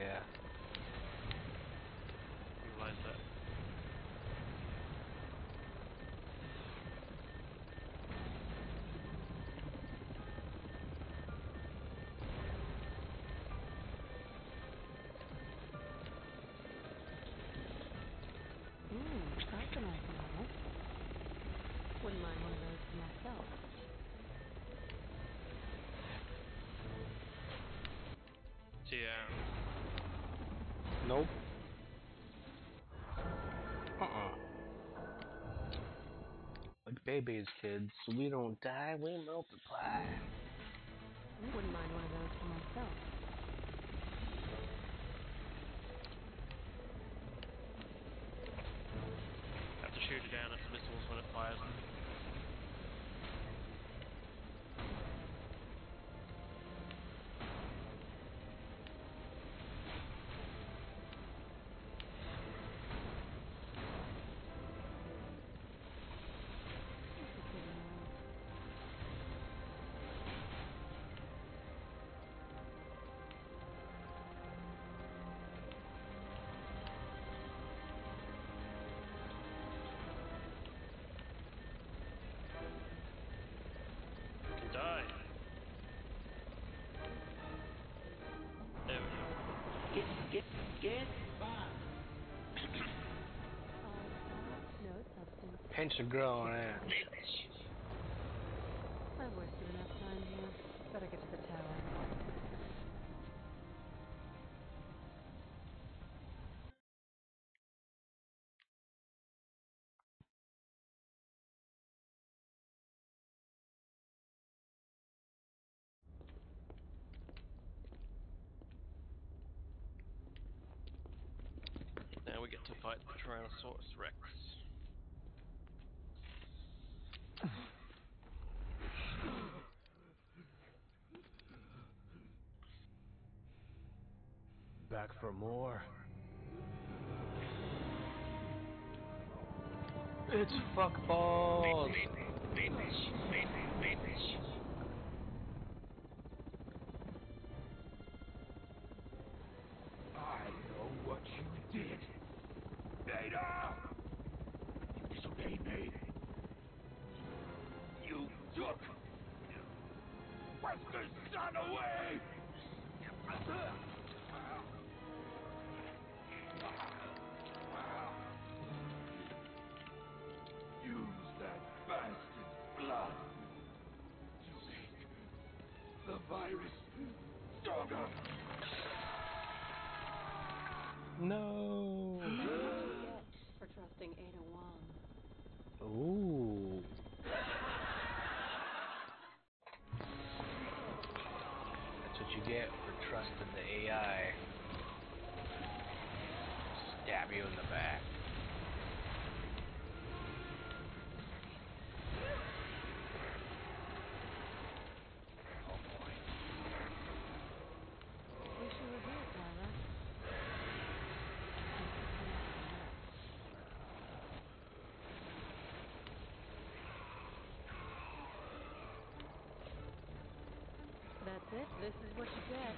Yeah. You realize that. Yeah. Nope. Uh-uh. Like babies, kids, we don't die, we multiply. I wouldn't mind one of those for myself. I have to shoot it down at the missiles when it fires them. Pinch of girl on it. I've wasted enough time here. Better get to the tower. Now we get to fight the Tyrannosaurus Rex. Back for more. It's fuckballs. I know what you did, Ada. You disobeyed me. You took Wesker's son away. Use that bastard's blood to make the virus stronger. No. Yes, for trusting Ada Wong. Ooh. That's what you get for trusting the A I. Stab you in the back. That's it. This is what you get.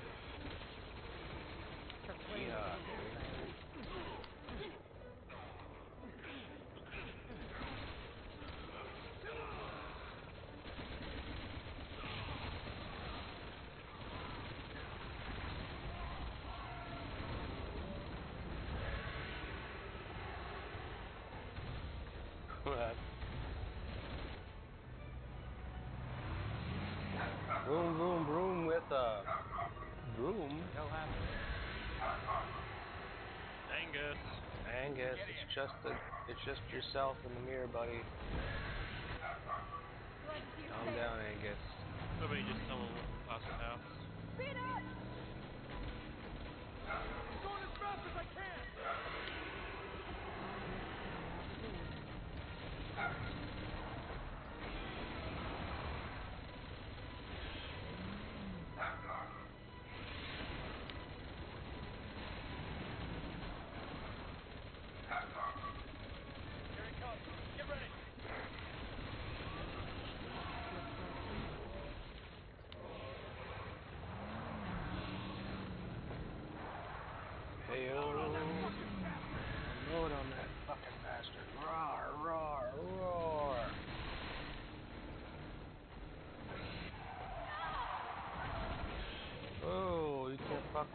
Yeah. Vroom, vroom, vroom with a broom. Hell happened. Angus. Angus, it's just the, it's just yourself in the mirror, buddy. Calm down, Angus. Somebody just stumbled past the house. Beat it! I'm going as fast as I can.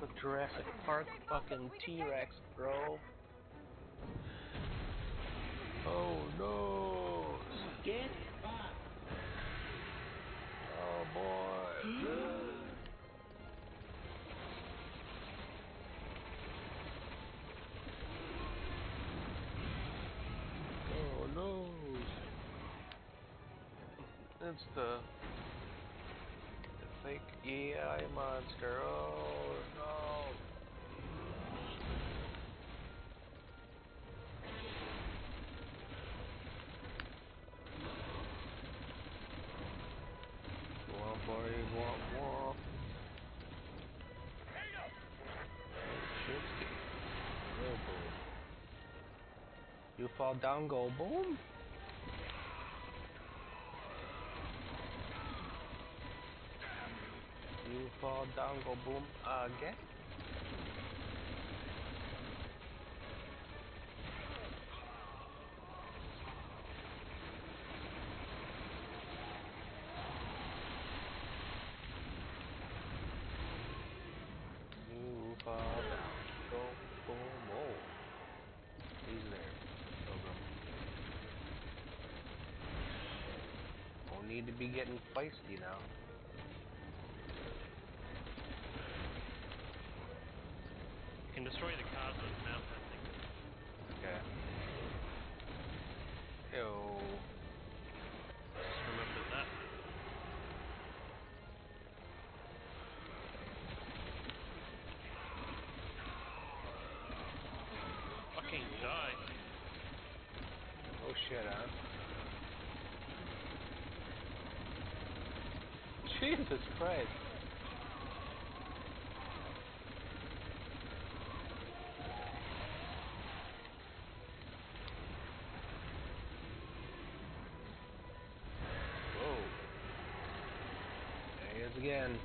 of Jurassic Park fucking T-Rex, bro. Oh no! Get it! Oh boy! Oh no! That's the fake A I monster. Oh no! Womp boy, womp womp. Oh boy. You fall down, go boom. You fall down, go boom again. You fall down, go boom. Oh, he's there. Don't need to be getting feisty now. Can destroy the cars on the map, I think. Okay. Yo. Just remember that. Fucking die. Oh shit, huh? Jesus Christ. Again,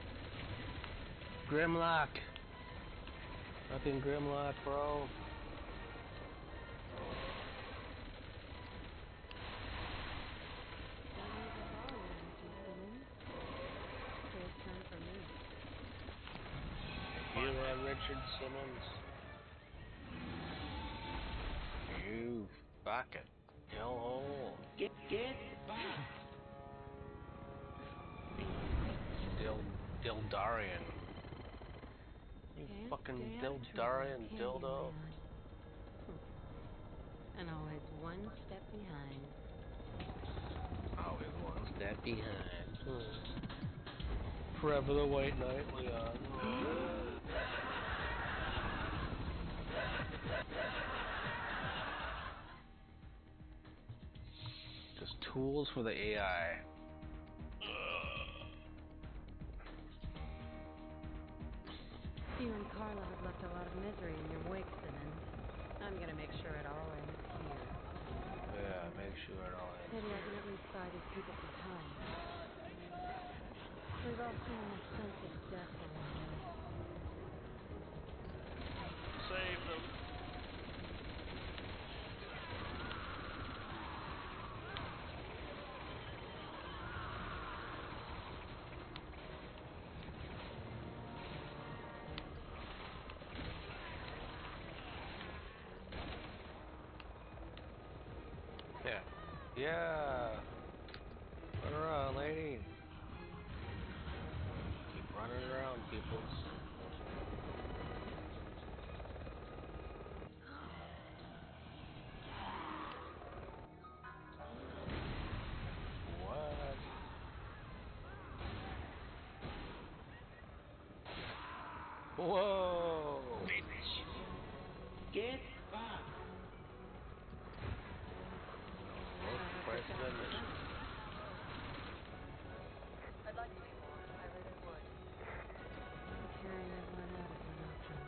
Grimlock. Nothing Grimlock, bro. You have Richard Simmons. You fucking hellhole. Get get back. Dildarian. You and fucking Dildarian dildo. Hmm. And always one step behind. Always one step behind. Hmm. Forever the White Knight, Leon. Just tools for the A I. You and Carla have left a lot of misery in your wake, Simmons. I'm gonna make sure it all ends here. Yeah, make sure it all ends. Maybe I can at least buy these people some time. We've all seen the sense of death along the way. Save them. Yeah, run around, lady. Keep running around, peoples. What? Whoa! Get back. I'd like to be more, I really would. I'm carrying everyone out of the nothing.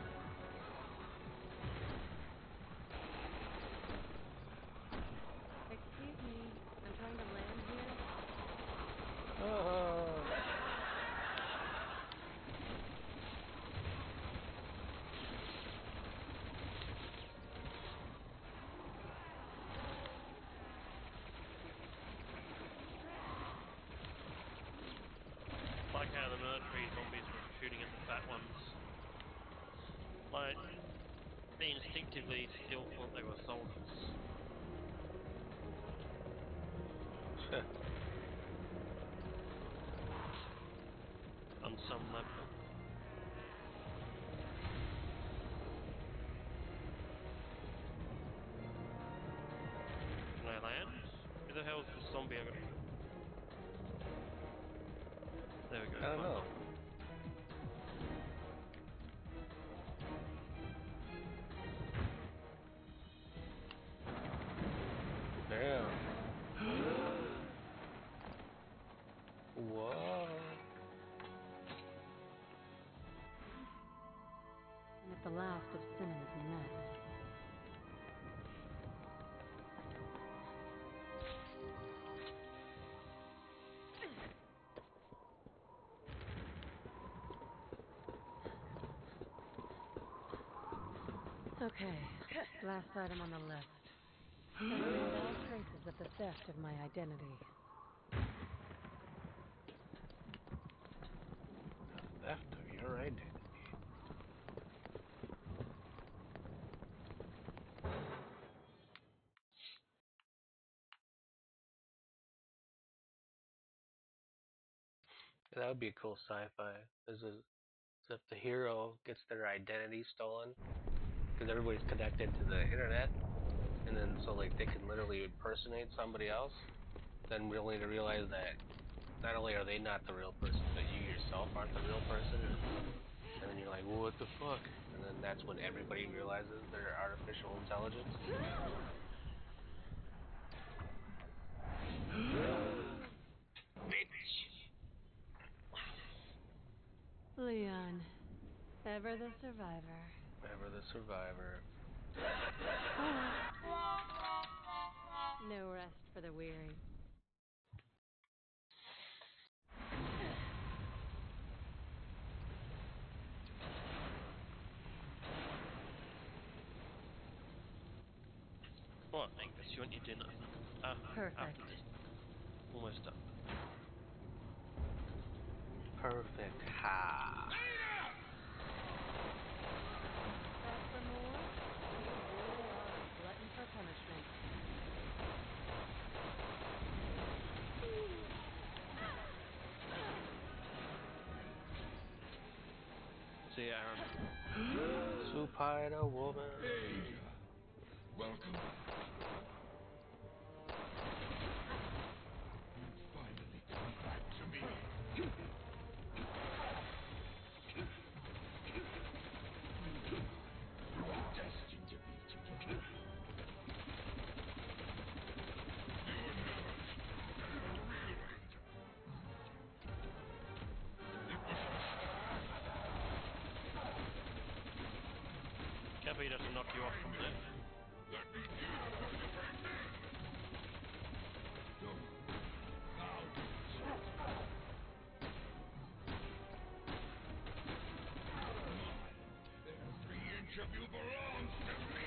Excuse me, I'm trying to land here. Oh. Like how the military zombies were shooting at the fat ones. although they instinctively still thought they were soldiers. On some level. Can I land? Where the hell is this zombie over here? There we go. I don't know. Damn. Whoa. With the last of Simmons' men. Okay, last item on the list. All traces of the theft of my identity. The theft of your identity. That would be a cool sci-fi. This is if the hero gets their identity stolen, because everybody's connected to the internet, and then so like they can literally impersonate somebody else. Then we only to realize that not only are they not the real person, but you yourself aren't the real person, and, and then you're like, well, what the fuck? And then that's when everybody realizes they're artificial intelligence. Bitch. Leon, ever the survivor. Ever the survivor. Oh. No rest for the weary. What, Angus? You want your dinner? Uh, Perfect. Uh, almost done. Perfect. Ha. That's the more. You really are a glutton for punishment. See, Aaron. Supine woman. Hey. Welcome. You finally come back to me. He doesn't knock you off from there. Let me do the right thing. No. You belong to me.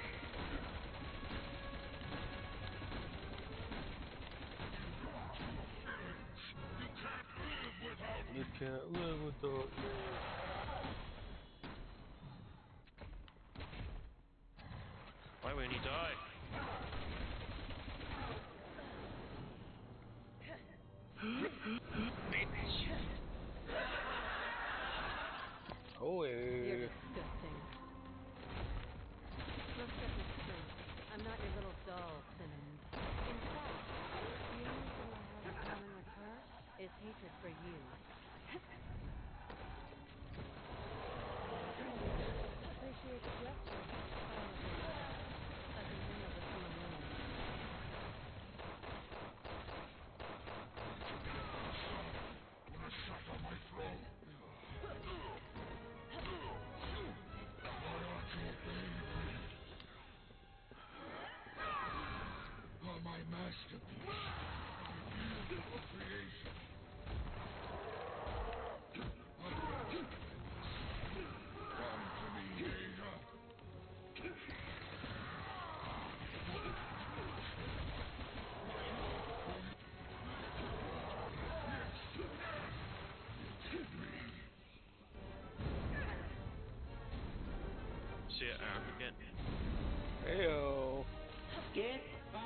You can't live without me. You can't live without me. Why won't he die? Oh, you're disgusting. Let's get this straight. I'm not your little doll, Simmons. In fact, the only thing I have in common with her is hatred for you. I appreciate the gesture. I can win over someone else. I'm gonna suffer my throne. I want to obey. Are my masterpiece, my beautiful creation. Come to me, Ada. Yes, me. rocket. Heyo. Get back.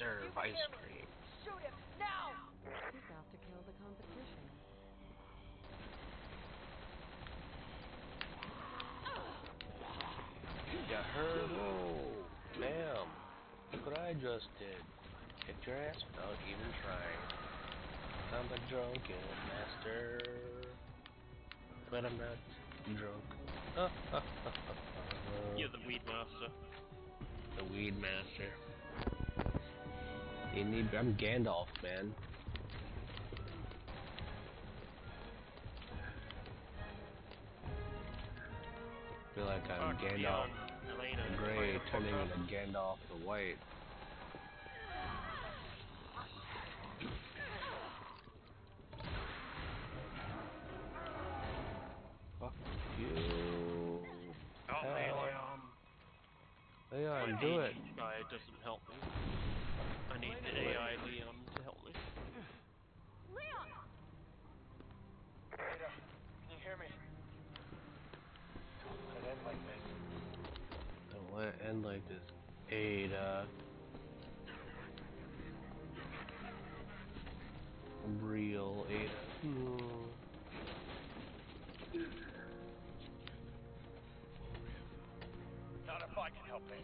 Serve ice cream. Shoot him now! He's out to kill the competition. You got her. Whoa, ma'am. Look what I just did. Kicked your ass without even trying. I'm a drunken master. But I'm not drunk. You're the weed master. The weed master. I'm Gandalf, man. I feel like I'm Fuck Gandalf Grey turning into Gandalf the White. Fuck you. Help me, Leon. Leon, do it. This guy doesn't help me. I need the A I Leon to help me. Leon! Ada, can you hear me? Don't let it end like this. Don't let it end like this. Ada. Real Ada. Hmm. Not if I can help it.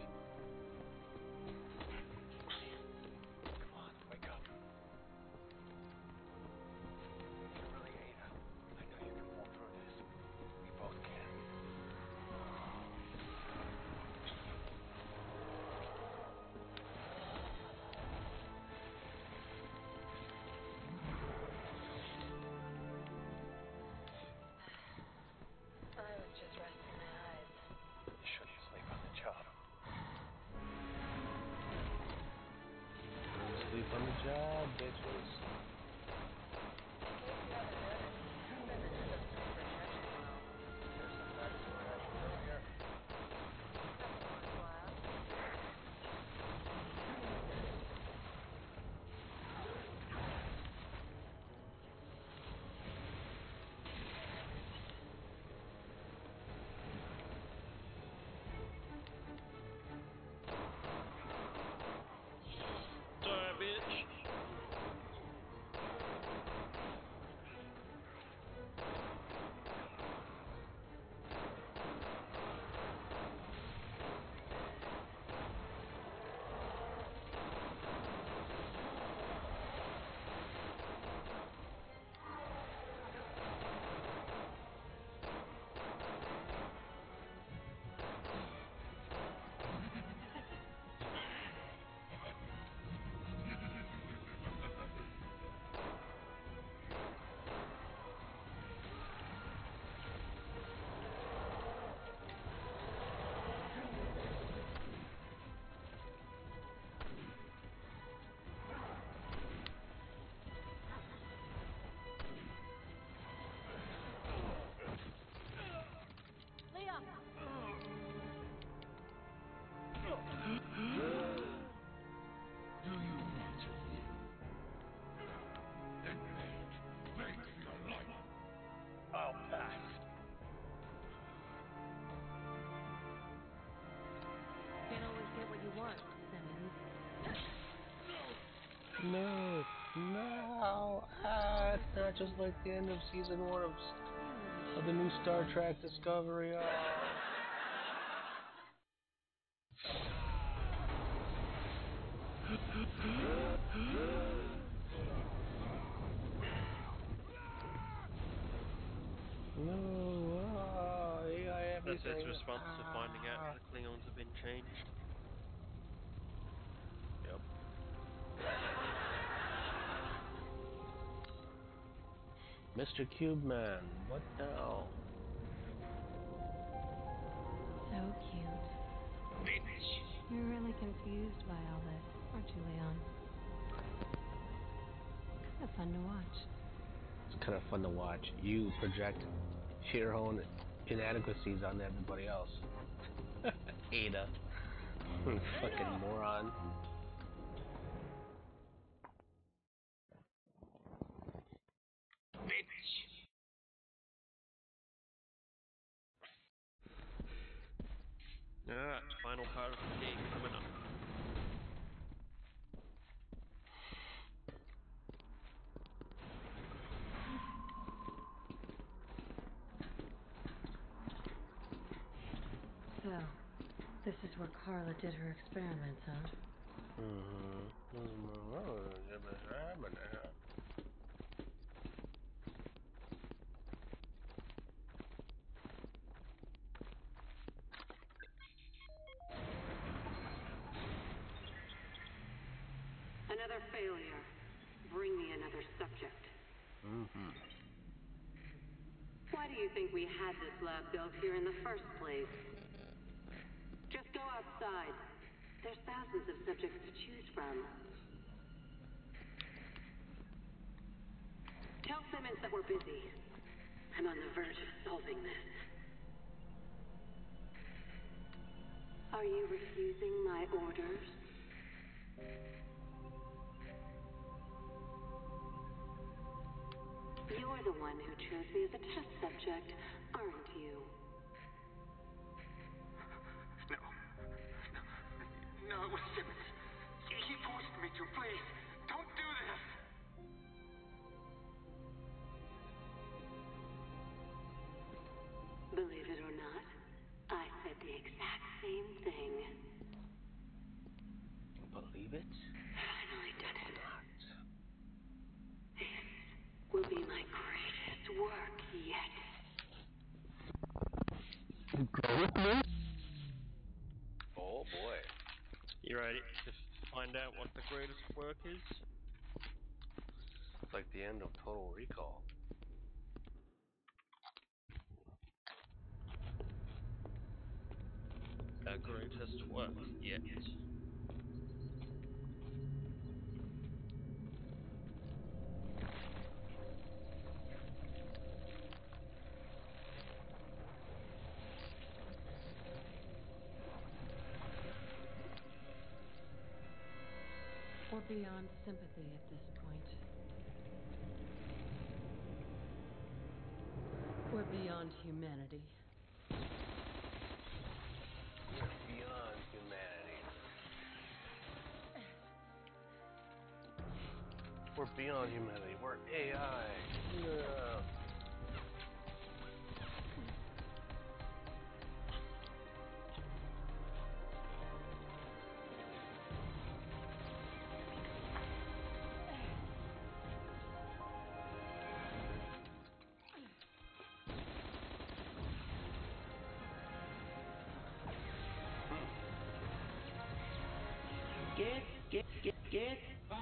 No, no, ah, it's not just like the end of season one of, of the new Star Trek Discovery. Oh. No, ah, yeah, that's its response ah. to finding out the Klingons have been changed. Mister Cube Man, what now? so cute. Babies. You're really confused by all this, aren't you, Leon? Kind of fun to watch. It's kind of fun to watch. You project your own inadequacies on everybody else. Ada. Fucking moron. Alright, final part of the game coming up. So, this is where Carla did her experiments, huh? Mm-hmm. Another failure. Bring me another subject. Mm-hmm. Why do you think we had this lab built here in the first place? Just go outside. There's thousands of subjects to choose from. Tell Simmons that we're busy. I'm on the verge of solving this. Are you refusing my orders? You're the one who chose me as a test subject, aren't you? No. No, no, it was Simmons. He forced me to. Please, don't do this! Believe it or not, I said the exact same thing. Believe it? Finally done it. This will be my greatest work yet. Go with me? Oh boy. You ready to find out what the greatest work is? It's like the end of Total Recall. The greatest work yet. We're beyond sympathy at this point. We're beyond humanity. We're beyond humanity. We're beyond humanity. We're A I. Yeah. Get back.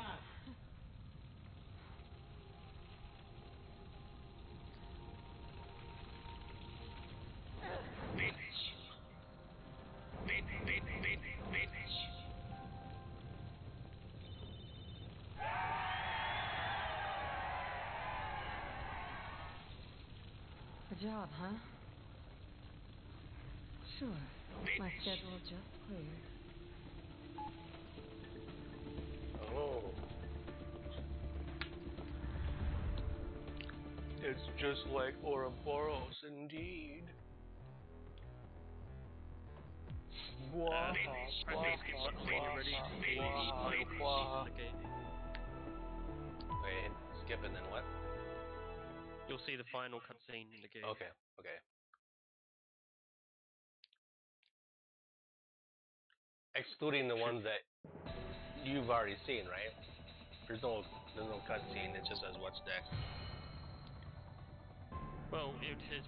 Babies. Babies. Babies. Babies. Babies. Good job, huh? Sure. My schedule just cleared. It's just like Ouroboros, indeed. Wow. Wait, skip and then what? You'll see the final cutscene in the game. Okay, okay. Excluding the ones that you've already seen, right? There's no, there's no cutscene, it just says what's next. Well, it says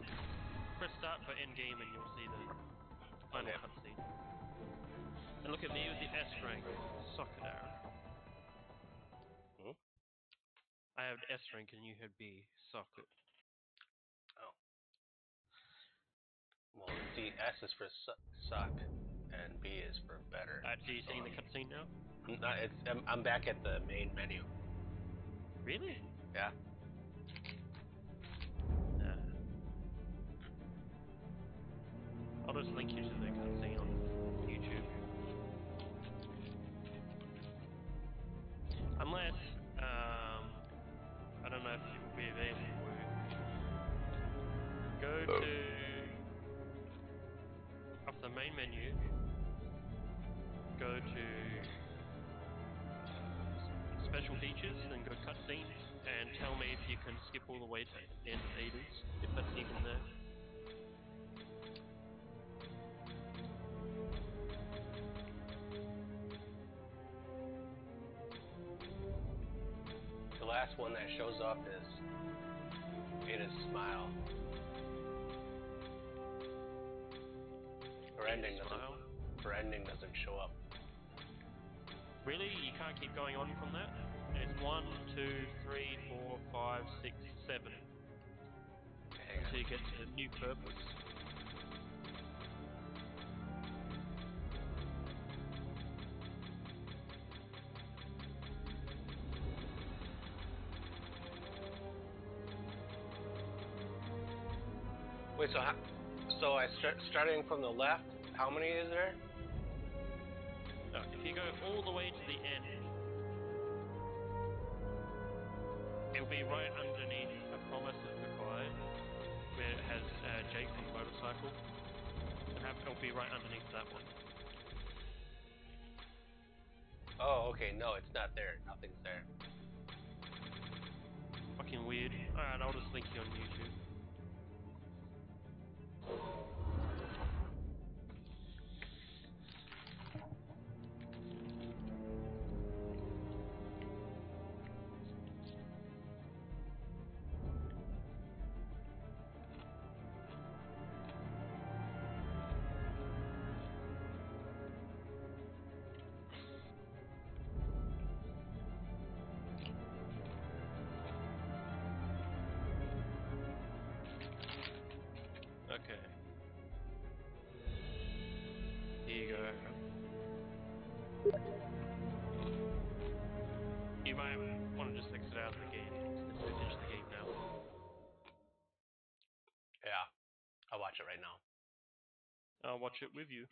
press start for end game and you'll see the final cutscene. Okay. And look at me with the S rank. Suck it out. Hmm? I have S rank and you had B. Suck it. Oh. Well, D, S is for su- suck, and B is for better. Uh, do you see um, the cutscene now? No, it's, I'm, I'm back at the main menu. Really? Yeah. Nah. I'll just link you to the cutscene on YouTube. Unless, um, I don't know if you'll be there. Go to, off the main menu, go to special features, then go cutscene, and tell me if you can skip all the way to the end of Aiden's, if that's even there. The last one that shows up is Ada's smile. Her ending doesn't, her ending doesn't show up. Really? You can't keep going on from that? It's one, two, three, four, five, six, seven. Hang until you get to the new purpose. Wait, so how, so I start, starting from the left, how many is there? No, if you go all the way to the end, it'll be right underneath the promise of goodbye, where it has uh, Jake on the motorcycle, and it'll be right underneath that one. Oh, okay, no, it's not there. Nothing's there. Fucking weird. Alright, I'll just link you on YouTube. I'll watch it with you.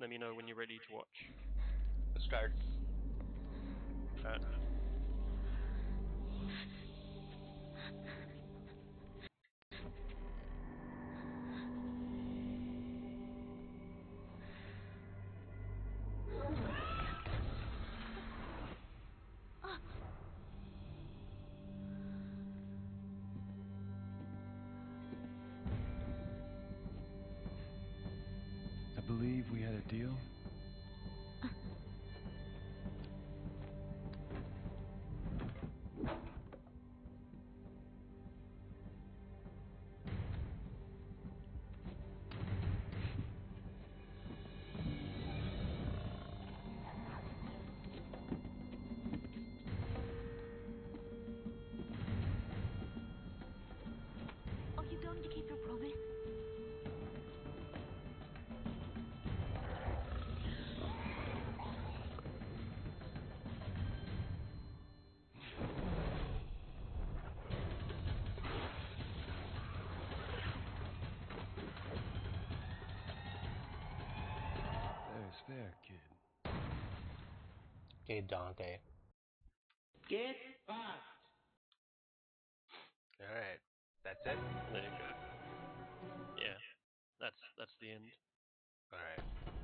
Let me know when you're ready to watch. Let's start. Right. Deal? There, kid. Okay, Dante. Get fucked. All right, that's it. There you go. Yeah, that's that's the end. All right.